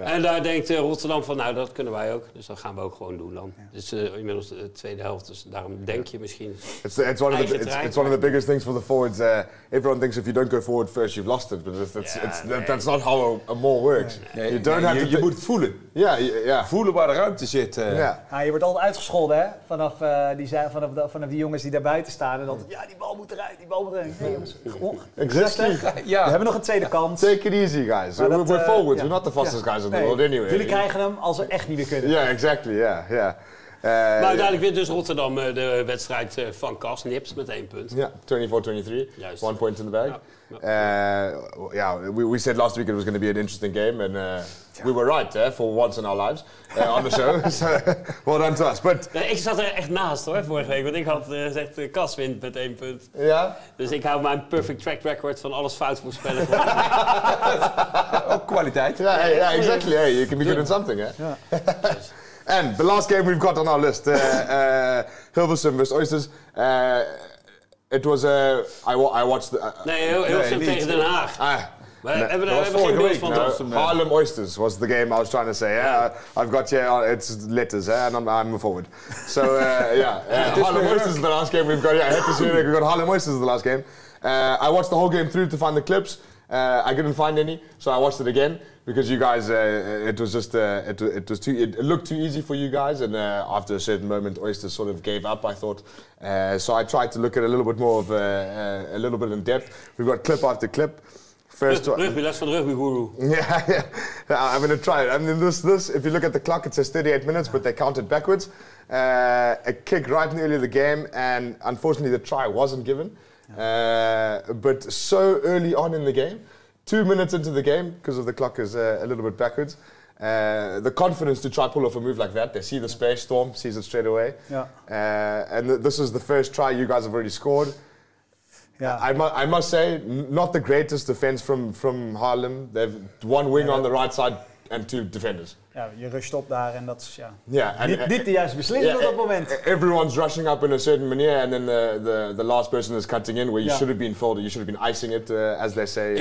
En daar denkt Rotterdam van, nou, dat kunnen wij ook. Dus dat gaan we ook gewoon doen dan. Ja. Dus inmiddels de tweede helft, dus daarom denk je misschien... It's one of the biggest things for the forwards. Everyone thinks if you don't go forward first, you've lost it. But that's not how a mall works. Nee. Je moet het voelen. Ja. Voelen waar de ruimte zit. Je wordt altijd uitgescholden, hè? Vanaf die jongens die daar buiten staan. En altijd, die bal moet eruit, die bal moet eruit. Hey, jongens, exactly. We hebben nog een tweede kans. Take it easy, guys. We're forwards, we're not the fastest guys. Anyway. Jullie krijgen hem als we echt niet meer kunnen. Ja, exactly. Yeah. Maar uiteindelijk wint dus Rotterdam de wedstrijd van Kas, nips met 1 punt. Ja, 24-23. Juist. 1 point in the bag. We said last week it was going to be an interesting game. And we were right, for once in our lives. On the show. So, well done to us. But... Nee, ik zat er echt naast hoor, vorige week. Want ik had gezegd, Kas wint met 1 punt. Ja. Dus ik hou mijn perfect track record van alles fout voorspellen. Ook kwaliteit. Ja, exactly. Hey, you can be good at something, hè. And the last game we've got on our list, Hilversum versus Oysters. It was a... I watched the... nee, Hilversum tegen Den Haag. We hebben geen beeld van Hilversum. Haarlem Oysters was the game I was trying to say. Yeah, I've got you, it's letters, and I'm a forward. So, yeah, Haarlem Oysters is the last game we've got. Yeah, Het is weer Ruck, we've got Haarlem Oysters is the last game. I watched the whole game through to find the clips. I couldn't find any, so I watched it again because you guys, it was just, it was too, it looked too easy for you guys, and after a certain moment, Oysters sort of gave up, I thought. So I tried to look at a little bit more of, a little bit in depth. We've got clip after clip. First rugby, that's for the rugby guru. Yeah. I'm going to try it. I mean, this. If you look at the clock, it says 38 minutes, but they counted backwards. A kick right in the early of the game, and unfortunately, the try wasn't given. But so early on in the game, 2 minutes into the game, because of the clock is a little bit backwards, the confidence to try pull off a move like that. They see the space, Storm sees it straight away. Yeah. And this is the first try you guys have already scored. Yeah. I must say, not the greatest defense from Haarlem. They've one wing on the right side and two defenders. Ja, je rusht op daar en dat is niet de juiste beslissing op dat moment. Everyone's rushing up in a certain manier and then the last person is cutting in where you should have been folded, you should have been icing it, as they say.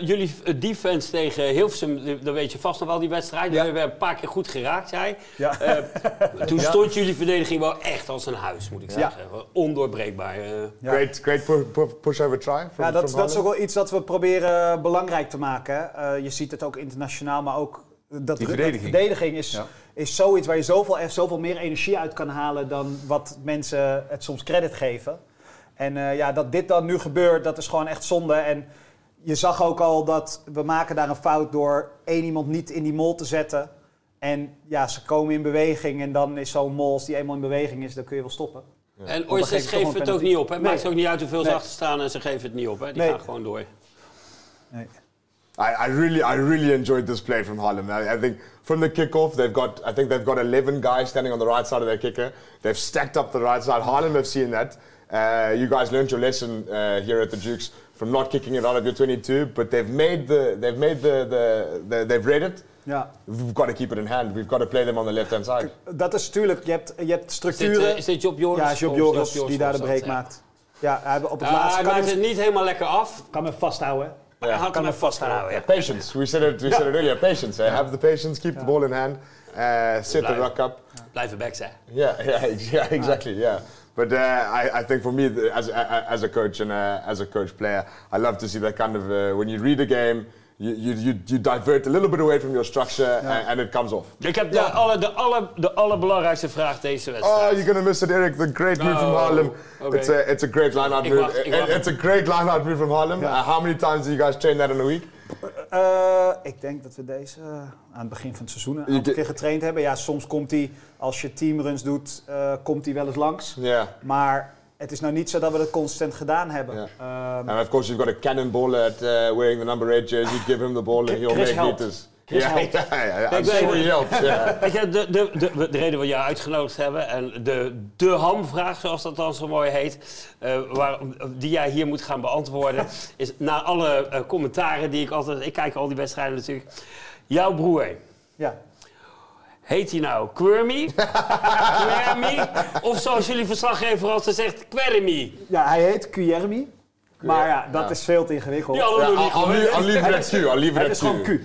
Jullie defense tegen Hilversum, dan weet je vast nog wel die wedstrijd. We hebben een paar keer goed geraakt, jij. Ja. Toen stond jullie verdediging wel echt als een huis, moet ik zeggen. Ja. Ondoorbreekbaar. Great push-over try. Dat is ook wel iets dat we proberen belangrijk te maken. Je ziet het ook internationaal, maar ook... Die verdediging is zoiets waar je zoveel meer energie uit kan halen dan wat mensen het soms credit geven. En dat dit dan nu gebeurt, dat is gewoon echt zonde. En je zag ook al dat we maken daar een fout door één iemand niet in die mol te zetten. En ja, ze komen in beweging en dan is zo'n mol, als die eenmaal in beweging is, dan kun je wel stoppen. Ja. En Oysters geven het ook niet op, hè? Maakt het ook niet uit hoeveel ze achter staan en ze geven het niet op, hè? Die gaan gewoon door. Nee. I really enjoyed this play from Haarlem. I think from the kickoff, they've got 11 guys standing on the right side of their kicker. They've stacked up the right side. Haarlem have seen that. You guys learned your lesson here at the Dukes from not kicking it out of your 22, but they've read it. Ja. We've got to keep it in hand. We've got to play them on the left-hand side. Dat is natuurlijk. Je hebt structuren. Is dit Job Joris? Ja, Job Joris die daar de break maakt. Ja, op het laatste. Hij maakt het niet helemaal lekker af. Kan hem vasthouden. Yeah. How can I vasthouden? Patience. We said it earlier. Patience. Yeah. Have the patience. Keep the ball in hand. Set the ruck up. Blijven backs, hè? Yeah. Exactly. Yeah. But I think for me, as a coach and as a coach player, I love to see that kind of when you read a game. You divert a little bit away from your structure and it comes off. Ik heb de allerbelangrijkste vraag deze wedstrijd. Oh, you're going to miss it, Eric. The great move from Haarlem. Okay. It's a great line-out move. It's a great line-out move from Haarlem. Yeah. How many times do you guys train that in a week? Ik denk dat we deze aan het begin van het seizoen een aantal keer getraind hebben. Ja, soms komt die, als je teamruns doet, komt die wel eens langs. Yeah. Maar... Het is nou niet zo dat we dat constant gedaan hebben. Yeah. And of course you've got a cannonball at wearing the number 8 jersey. Give him the ball and he'll make meters. I'm sure he helps. De reden waarom jij uitgenodigd hebben en de hamvraag, zoals dat dan zo mooi heet, die jij hier moet gaan beantwoorden, is na alle commentaren die ik altijd... Ik kijk al die wedstrijden natuurlijk. Jouw broer. Ja. Heet hij nou Quirmy? Of zoals jullie verslaggever altijd zegt, Quirmy? Ja, hij heet Quirmy. Maar ja, dat is veel te ingewikkeld. Het is gewoon Q.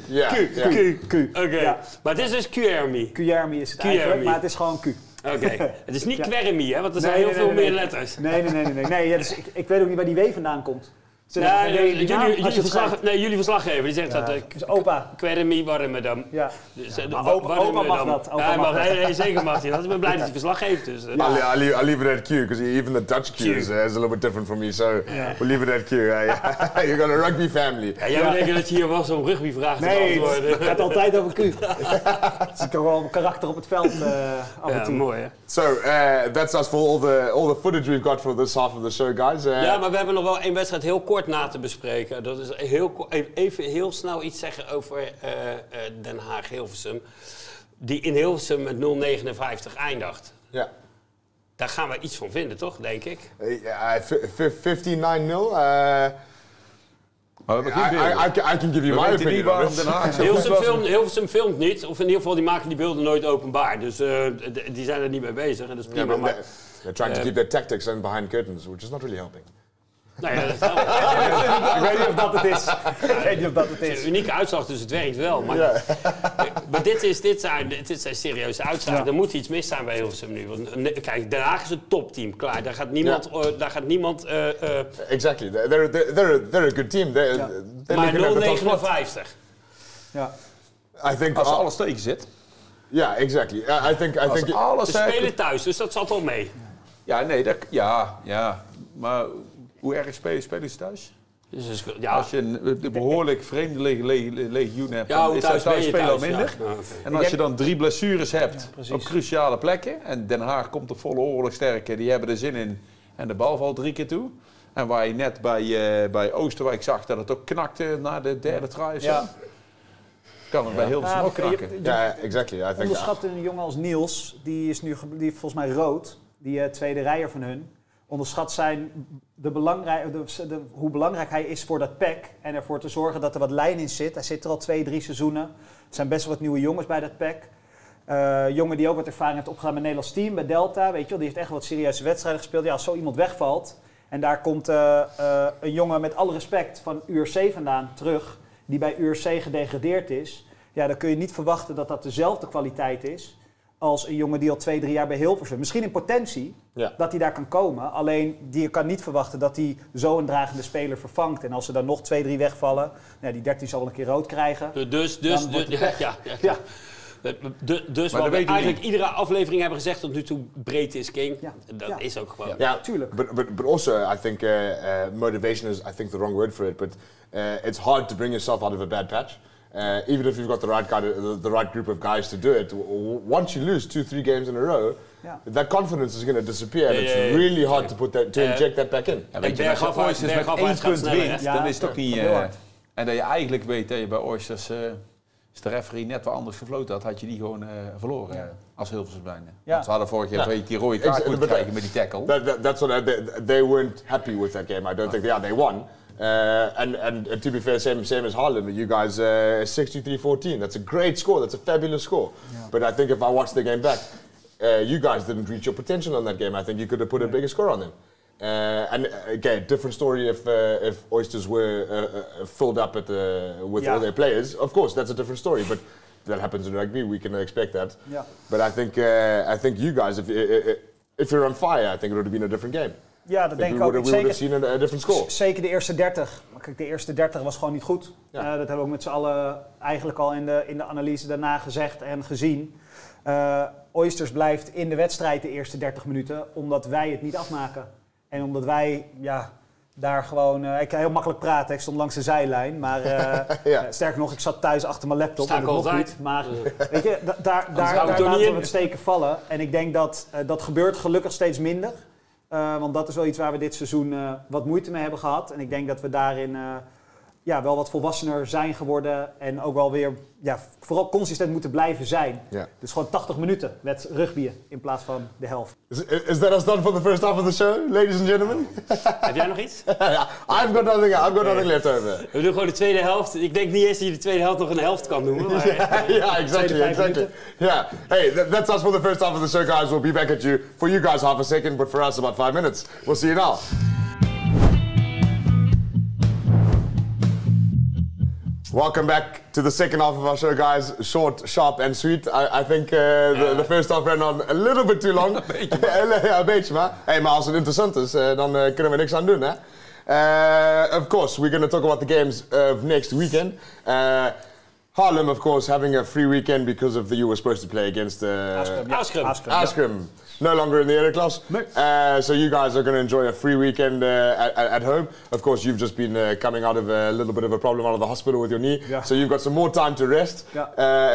Q. Oké. Maar het is dus Quirmy. Quirmy is het eigenlijk, maar het is gewoon Q. Oké. Het is niet Quirmy, hè? Want er zijn heel veel meer letters. Nee. Ik weet ook niet waar die W vandaan komt. Jullie verslaggever, die zegt dat... Dus opa. Quirmy Warmerdam. Ja. Opa mag dat. Zeker mag hij dat. Ik ben blij dat hij verslag geeft. I'll leave it at Q, because even the Dutch Q is a little bit different from me, so we'll leave it at Q. You got a rugby family. Jij bedenkt dat je hier was om rugbyvragen te antwoorden. Nee, het gaat altijd over Q. Het is gewoon karakter op het veld af en toe. Mooi, hè? So, that's us for all the footage we've got for this half of the show, guys. Ja, maar we hebben nog wel één wedstrijd heel kort na te bespreken. Dat is even heel snel iets zeggen over Den Haag-Hilversum. Die in Hilversum met 0,59 eindigt. Ja. Daar gaan we iets van vinden, toch? Denk ik. 59-0. I can give you my opinion. Hilversum filmt niet, of in ieder geval die maken die beelden nooit openbaar. Dus die zijn er niet mee bezig. En dat is prima. They're trying to keep their tactics behind curtains, which is not really helping. Nou ja, dat ik weet niet of dat het is. Ik weet niet of dat het is. Het is een unieke uitslag, dus het werkt wel. Maar, ja. Maar dit zijn serieuze uitslagen. Ja. Er moet iets mis zijn bij Hilversum nu. Want, kijk, Den Haag is een topteam, klaar. Daar gaat niemand... Ja. Daar gaat niemand exactly. They're a good team. They, ja. Maar 0,59. Ja. Als alles tegen zit. Ja, exactly. Ze spelen thuis, dus dat zat al mee. Ja, nee, dat... Ja, ja. Maar... Hoe erg spelen ze thuis? Dus, ja. Als je een behoorlijk vreemde legioen hebt, dan is dat thuis spelen al minder. Ja. En als je dan 3 blessures hebt op cruciale plekken, en Den Haag komt op volle oorlogsterke, die hebben er zin in en de bal valt 3 keer toe. En waar je net bij Oosterwijk zag dat het ook knakte na de 3e try of zo. Ja. Kan het bij Hilversum ook knakken. Ja, exactly. Ik onderschat een jongen als Niels, die is volgens mij rood, die tweede rijer van hun. Onderschat zijn hoe belangrijk hij is voor dat pack. En ervoor te zorgen dat er wat lijn in zit. Hij zit er al 2, 3 seizoenen. Er zijn best wel wat nieuwe jongens bij dat pack. Jongen die ook wat ervaring heeft opgedaan met het Nederlands team. Bij Delta, weet je wel. Die heeft echt wat serieuze wedstrijden gespeeld. Ja, als zo iemand wegvalt. En daar komt een jongen met alle respect van URC vandaan terug. Die bij URC gedegradeerd is. Ja, dan kun je niet verwachten dat dat dezelfde kwaliteit is. Als een jongen die al 2, 3 jaar bij Hilversum... misschien in potentie, dat hij daar kan komen. Alleen, je kan niet verwachten dat hij zo'n dragende speler vervangt. En als er dan nog 2, 3 wegvallen... Nou, die 13 zal wel een keer rood krijgen. Dus wat we eigenlijk iedere aflevering hebben gezegd tot nu toe... breedte is king. Ja. Dat is ook gewoon... Ja, tuurlijk. But also, I think motivation is I think the wrong word for it. But it's hard to bring yourself out of a bad patch. Even if you've got the right kind of, the right group of guys to do it, once you lose 2, 3 games in a row, that confidence is going to disappear. And it's really hard to put that, to inject that back in. En als je Oysters met 1 punt wint, dan is het ook niet... en dat je eigenlijk weet dat je bij Oysters, als de referee net wat anders gefloten had, had je die gewoon verloren als Hilversum bijna. Ja. Want ze hadden vorig jaar 2 keer rode kaart moeten krijgen met die tackle. That's what they weren't happy with that game. I don't think they won. And to be fair, same as Haarlem, you guys 63-14. That's a great score. That's a fabulous score. Yeah. But I think if I watch the game back, you guys didn't reach your potential on that game. I think you could have put a bigger score on them. And again, different story if Oysters were filled up at with all their players. Of course, that's a different story. But that happens in rugby. We can expect that. Yeah. But I think you guys, if you're on fire, I think it would have been a different game. Ja, dat denk ik ook. Zeker de eerste 30. Maar kijk, de eerste 30 was gewoon niet goed. Ja. Dat hebben we ook met z'n allen eigenlijk al in de analyse daarna gezegd en gezien. Oysters blijft in de wedstrijd de eerste 30 minuten, omdat wij het niet afmaken. En omdat wij daar gewoon... ik kan heel makkelijk praten, ik stond langs de zijlijn. Maar sterker nog, ik zat thuis achter mijn laptop. Sta ik altijd. Maar weet je, daar laten we het steken vallen. En ik denk dat dat gebeurt gelukkig steeds minder. Want dat is wel iets waar we dit seizoen wat moeite mee hebben gehad. En ik denk dat we daarin wel wat volwassener zijn geworden. En ook wel weer vooral consistent moeten blijven zijn. Yeah. Dus gewoon 80 minuten met rugbyen in plaats van de helft. Is that us done for the first half of the show, ladies and gentlemen? Heb jij nog iets? I've got nothing left over. We doen gewoon de tweede helft. Ik denk niet eens dat je de tweede helft nog een helft kan noemen. Ja, exactly. Yeah. Hey, that's us for the first half of the show, guys. We'll be back at you. For you guys, half a second, but for us, about 5 minutes. We'll see you now. Welcome back to the second half of our show, guys. Short, sharp and sweet. I think the first half ran on a little bit too long. Een beetje, maar. Hey, maar als het interessant is, dan kunnen we niks aan doen, hè? Of course, we're going to talk about the games of next weekend. Haarlem, of course, having a free weekend because of you were supposed to play against Askrim. No longer in the Ereklasse. No. So you guys are going to enjoy a free weekend at home. Of course, you've just been coming out of a little bit of a problem out of the hospital with your knee. Yeah. So you've got some more time to rest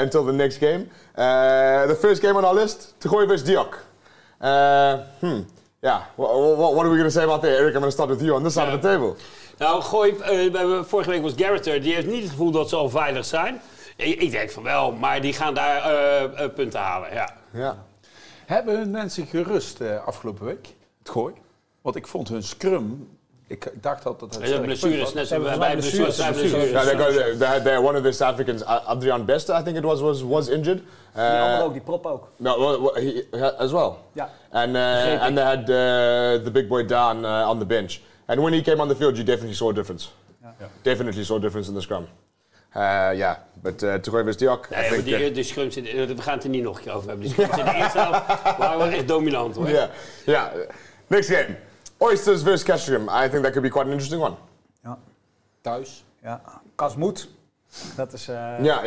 until the next game. The first game on our list, Te Gooi versus Diok. Yeah, what are we going to say about that? Eric, I'm going to start with you on this side of the table. Nou, Gooi, vorige week was Garretter, die heeft niet het gevoel dat ze al veilig zijn. Ik denk van wel, maar die gaan daar punten halen, ja. Hebben mensen gerust afgelopen week, het Gooi? Want ik vond hun scrum... Ik dacht dat dat... Ja, blessures, net zo bij blessures. One of the South Africans, Adrian Beste, I think it was injured. Die prop ook. No, he as well. Yeah. And they had the big boy down on the bench. And when he came on the field, you definitely saw a difference. Yeah. Yeah. Definitely saw a difference in the scrum. Ja, toen was het ook. De scrums, we gaan het er niet nog een keer over hebben. De scrums in de eerste helft waren wel echt dominant, hoor. Ja, yeah. Next game. Oysters versus Castricum. I think that could be quite an interesting one. Ja. Thuis. Ja. Kasmoed. Dat is... Ja.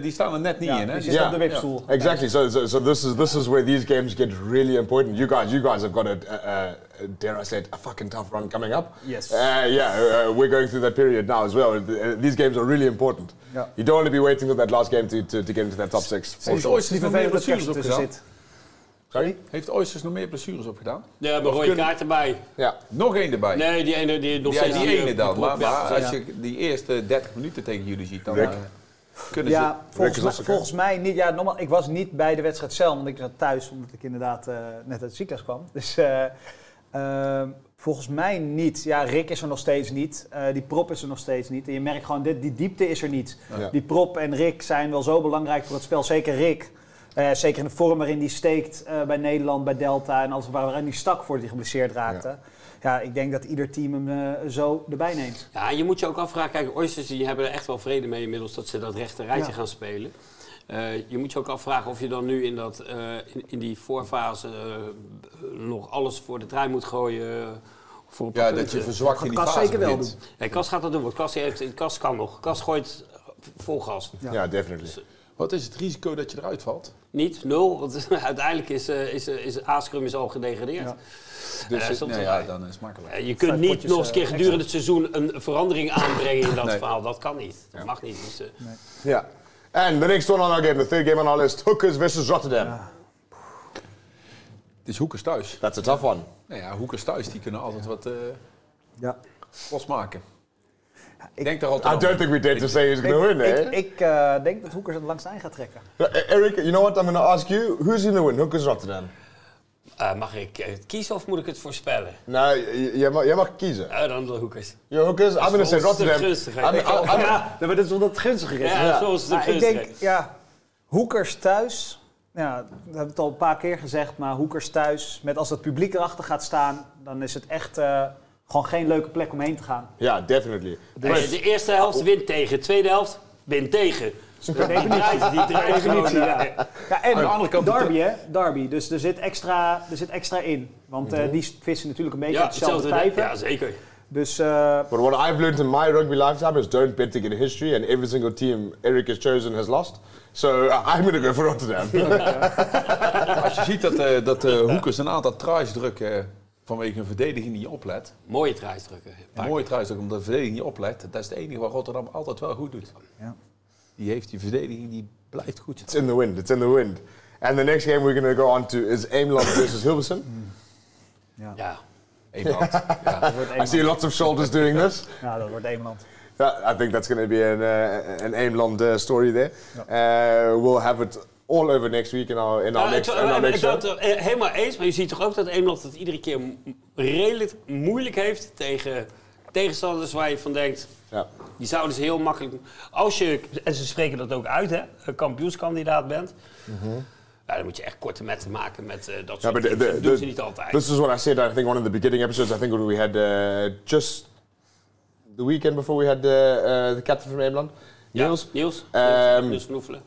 Die staan er net niet in, hè? Die zitten op de wipstoel. Yeah. Exactly. So this is where these games get really important. You guys have got dare I say it, a fucking tough run coming up. Yes. We're going through that period now as well. These games are really important. Yeah. You don't want to be waiting for that last game to get into that top six. Heeft Oysters nog meer blessures opgedaan? Sorry? Heeft Oysters nog meer blessures opgedaan? Ja, maar rode kaart erbij. Ja. Nog één erbij? Nee, die ene die nog steeds. Die ene dan. Maar als je die eerste 30 minuten tegen jullie ziet, dan... Ja, volgens mij niet. Ja, normaal, ik was niet bij de wedstrijd zelf, want ik zat thuis, omdat ik inderdaad net uit het ziekenhuis kwam. Dus... volgens mij niet. Ja, Rick is er nog steeds niet. Die prop is er nog steeds niet. En je merkt gewoon, die diepte is er niet. Ja. Die prop en Rick zijn wel zo belangrijk voor het spel. Zeker Rick. Zeker in de vorm waarin die steekt bij Nederland, bij Delta. En als het ware waarin die stak voor die geblesseerd raakte. Ja, ik denk dat ieder team hem zo erbij neemt. Ja, je moet je ook afvragen. Kijk, Oysters die hebben er echt wel vrede mee inmiddels dat ze dat rechte rijtje gaan spelen. Je moet je ook afvragen of je dan nu in die voorfase nog alles voor de trein moet gooien. Voor ja, dat je verzwakt in die fase. Zeker wel doen. Hey, Kas gaat dat doen, want Kas kan nog. Kas gooit vol gas. Ja, definitely. Dus, wat is het risico dat je eruit valt? Niet, 0. Want uiteindelijk is Askrim is al gedegradeerd. Ja. Dus dan is het makkelijk. Je kunt niet nog eens keer gedurende het seizoen een verandering aanbrengen in dat verhaal. Dat kan niet. Dat mag niet. Dus, ja. And the next one on our game, the third game on our list, Hookers versus Rotterdam. Het is Hookers thuis. That's a tough one. Nou ja, Hookers thuis, die kunnen altijd wat los maken. Ja, ik denk daar altijd. I don't think we did to say who's going to win, hè? Ik denk dat Hookers het langs de eind gaat trekken. Eric, you know what? I'm going to ask you, who's going to win? Hookers Rotterdam. Mag ik het kiezen of moet ik het voorspellen? Nou, jij mag kiezen. Dan de Hookers. Ja, Hookers? I'm gonna say Rotterdam. Dat is omdat het gunstiger is. Ja, zoals het gunstiger is. Ik denk, Hookers thuis. Ja, dat hebben we het al een paar keer gezegd, maar Hookers thuis. Met als het publiek erachter gaat staan, dan is het echt... gewoon geen leuke plek om heen te gaan. Ja, definitely. Dus de eerste helft wint tegen, de tweede helft wint tegen. Definitie, ja. En de andere kant derby, hè? Derby. Dus er zit extra in. Want die vissen natuurlijk een beetje hetzelfde vijver. Ja, zeker. Dus, but what I've learned in my rugby lifetime is don't bet against history. And every single team Eric has chosen has lost. So I'm going to go for Rotterdam. Als je ziet dat Hoekers een aantal tries drukken... vanwege een verdediging die je oplet. Mooie tries drukken. Mooie tries drukken, omdat de verdediging niet oplet. Dat is het enige wat Rotterdam altijd wel goed doet. Ja. Die heeft die verdediging, die blijft goed. It's in the wind. And the next game we're going to go on to is Eemland versus Hilversum. Ja. Eemland. Ja. I see lots of shoulders doing this. Ja, dat wordt Eemland. I think that's going to be an Eemland story there. Ja. We'll have it all over next week in our next show. Helemaal eens, maar je ziet toch ook dat Eemland het iedere keer redelijk moeilijk heeft tegen... tegenstanders waar je van denkt, die zouden ze heel makkelijk... Als je, en ze spreken dat ook uit, hè, een kampioenskandidaat bent... Mm-hmm. Ja, dan moet je echt korte metten maken met dat soort dingen. Dat doen ze niet altijd. This is what I said, I think, one of the beginning episodes. I think we had just the weekend before we had the captain from Eemland, Niels. Niels van Oefelen.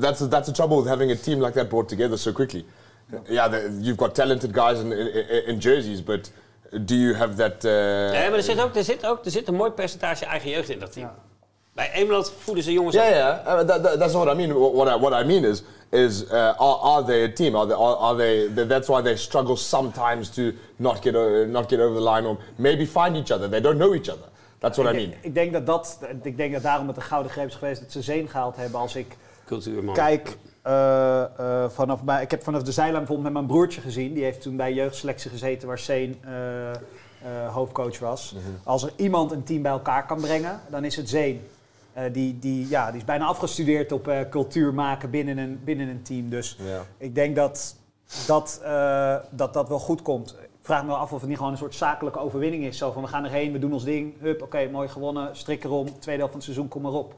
That's the trouble with having a team like that brought together so quickly. You've got talented guys in jerseys, but... Do you have that... Ja, maar er zit een mooi percentage eigen jeugd in dat team. Ja. Bij Eemland voeden ze jongens uit. Ja. That's not what I mean. What I mean is are they a team? Are they? That's why they struggle sometimes to not get over the line or maybe find each other. They don't know each other. That's what I mean. Ik denk dat daarom het een gouden greep is geweest dat ze Seen gehaald hebben. Als ik kijk... ik heb vanaf de zijlijn bijvoorbeeld met mijn broertje gezien. Die heeft toen bij jeugdselectie gezeten waar Seen hoofdcoach was. Mm-hmm. Als er iemand een team bij elkaar kan brengen, dan is het Seen. Die is bijna afgestudeerd op cultuur maken binnen een team. Dus ik denk dat wel goed komt. Ik vraag me wel af of het niet gewoon een soort zakelijke overwinning is. Zo van, we gaan erheen, we doen ons ding. Hup, oké, mooi gewonnen, strik erom. Tweede helft van het seizoen, kom maar op.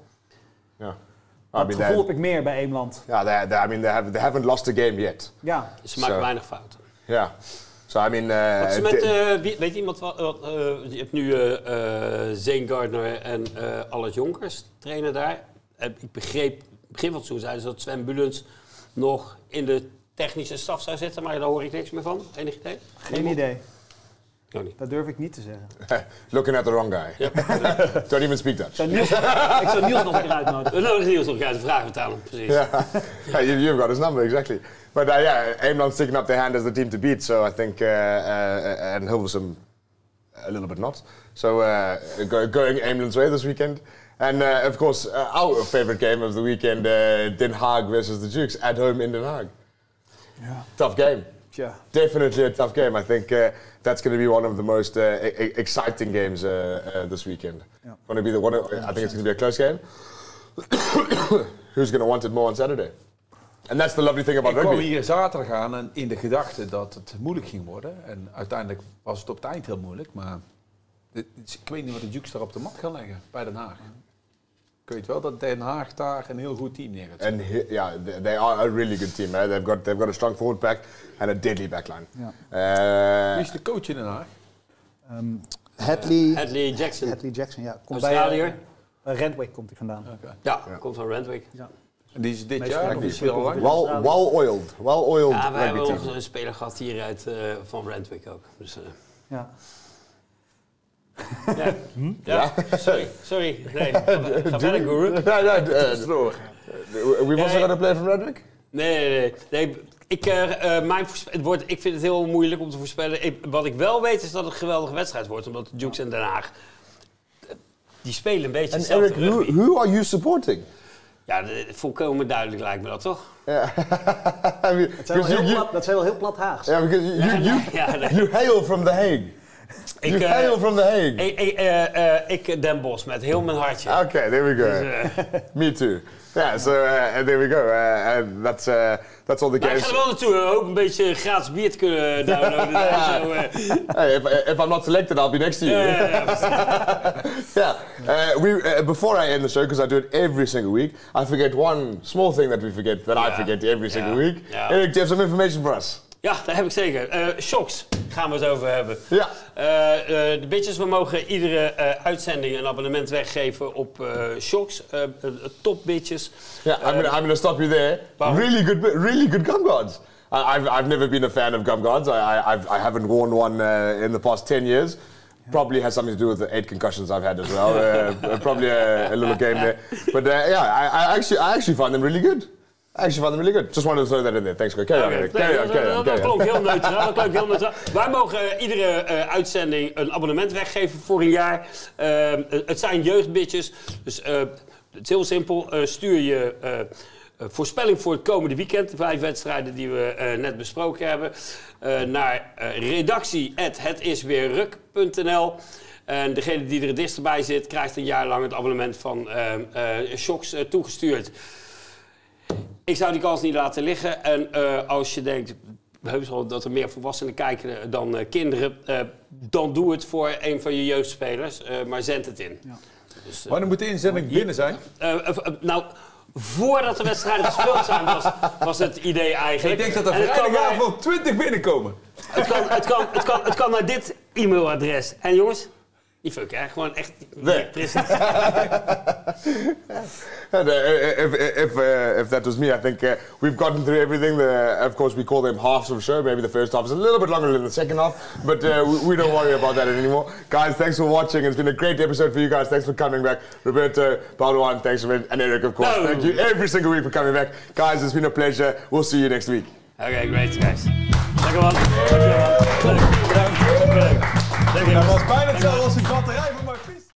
Ja. Dat gevoel heb ik meer bij Eemland. Ja, they haven't lost a game yet. Ja, ze maken weinig fouten. Ja. Yeah. So I mean, wat is met, weet iemand wat, je hebt nu Zane Gardner en Allard Jonkers trainen daar. Ik begreep, begin van het seizoen zeiden ze dat Sven Bulens nog in de technische staf zou zitten, maar daar hoor ik niks meer van. Enig idee? Geen idee. Niet. Dat durf ik niet te zeggen. Looking at the wrong guy. Ja. Don't even speak Dutch. Ik zou Niels nog een keer uitnodigen. We nodigen Niels nog een keer uit de vraag betalen. Precies. Yeah. Yeah, you've got his number, exactly. But yeah, Eemland's sticking up their hand as the team to beat. So I think, and Hilversum a little bit not. So going Eemland's way this weekend. And of course, our favorite game of the weekend, Den Haag versus the Dukes at home in Den Haag. Yeah. Tough game. Yeah. Definitely a tough game. I think that's going to be one of the most exciting games this weekend. Yeah. Going to be the one. I think it's going to be a close game. Who's going to want it more on Saturday? And that's the lovely thing about rugby. Ik kwam hier zaterdag aan en in de gedachte dat het moeilijk ging worden. En uiteindelijk was het op het eind heel moeilijk. Maar ik weet niet wat de Dukes daar op de mat gaan leggen bij Den Haag. Ik weet wel dat Den Haag daar een heel goed team neerzet. En ja, they are a really good team. Hè? They've got a strong forward pack and a deadly backline. Ja. Wie is de coach in Den Haag? Hadley Jackson. Hadley Jackson, ja. Komt bij Randwick komt hij vandaan. Okay. Ja, komt van Randwick. Ja. En die is dit jaar officieel al lang. Well-oiled. Well-oiled. Ja, we hebben een speler gehad hier uit van Randwick ook. Dus, ja. Ja. Hm? Ja. Ja, sorry. Nee, ga verder, guru. We wasn't gonna play from Randwick? Nee. Ik vind het heel moeilijk om te voorspellen. Wat ik wel weet is dat het een geweldige wedstrijd wordt, omdat de Dukes en Den Haag die spelen een beetje hetzelfde rugby. En Eric, who are you supporting? Ja, volkomen duidelijk lijkt me dat, toch? Ja. I mean, dat zijn wel heel plat Haags. Ja, because you hail from The Hague. You hail from The Hague. Ik Den Bosch met heel mijn hartje. Okay, there we go. Me too. Yeah, so there we go. That's all the games. Ik ga er wel naartoe, ook een beetje gratis bier te kunnen downloaden. So, hey, if I'm not selected, I'll be next to you. Before I end the show, because I do it every single week, I forget one small thing that I forget every single week. Yeah. Eric, do you have some information for us? Ja, daar heb ik zeker. Shocks gaan we het over hebben. Ja. De bitches, we mogen iedere uitzending een abonnement weggeven op Shocks. Top bitches. Ja, yeah, I'm going to stop you there. Wow. Really good gum guards. I've never been a fan of gum guards. I haven't worn one in the past 10 years. Probably has something to do with the 8 concussions I've had as well. Probably a little game there. But yeah, I actually find them really good. Just wanted to throw that in there. Thanks. Carry on. Dat klonk heel neutraal. Wij mogen iedere uitzending een abonnement weggeven voor een jaar. Het zijn jeugdbitjes. Dus het is heel simpel. Stuur je voorspelling voor het komende weekend. De 5 wedstrijden die we net besproken hebben. Naar redactie@hetisweerruck.nl. En degene die er het dichtst bij zit, krijgt een jaar lang het abonnement van Shocks toegestuurd. Ik zou die kans niet laten liggen. En als je denkt, heus wel dat er meer volwassenen kijken dan kinderen, dan doe het voor een van je jeugdspelers, maar zend het in. Ja. Dus, wanneer moet de inzending binnen zijn? Nou, voordat de wedstrijden gespeeld zijn, was het idee eigenlijk. Ik denk dat er vrijdagavond 20 binnenkomen. Het kan naar dit e-mailadres. En jongens... Die fuck, hè? Gewoon echt... Nee, precies. If that was me, I think we've gotten through everything. Of course, we call them halves of the show. Maybe the first half is a little bit longer than the second half. But we don't worry about that anymore. Guys, thanks for watching. It's been a great episode for you guys. Thanks for coming back. Roberto, Boudewijn, thanks. And Eric, of course. No. Thank you every single week for coming back. Guys, it's been a pleasure. We'll see you next week. Okay, great, guys. Dank je wel. Dat was bijna hetzelfde als uw batterij.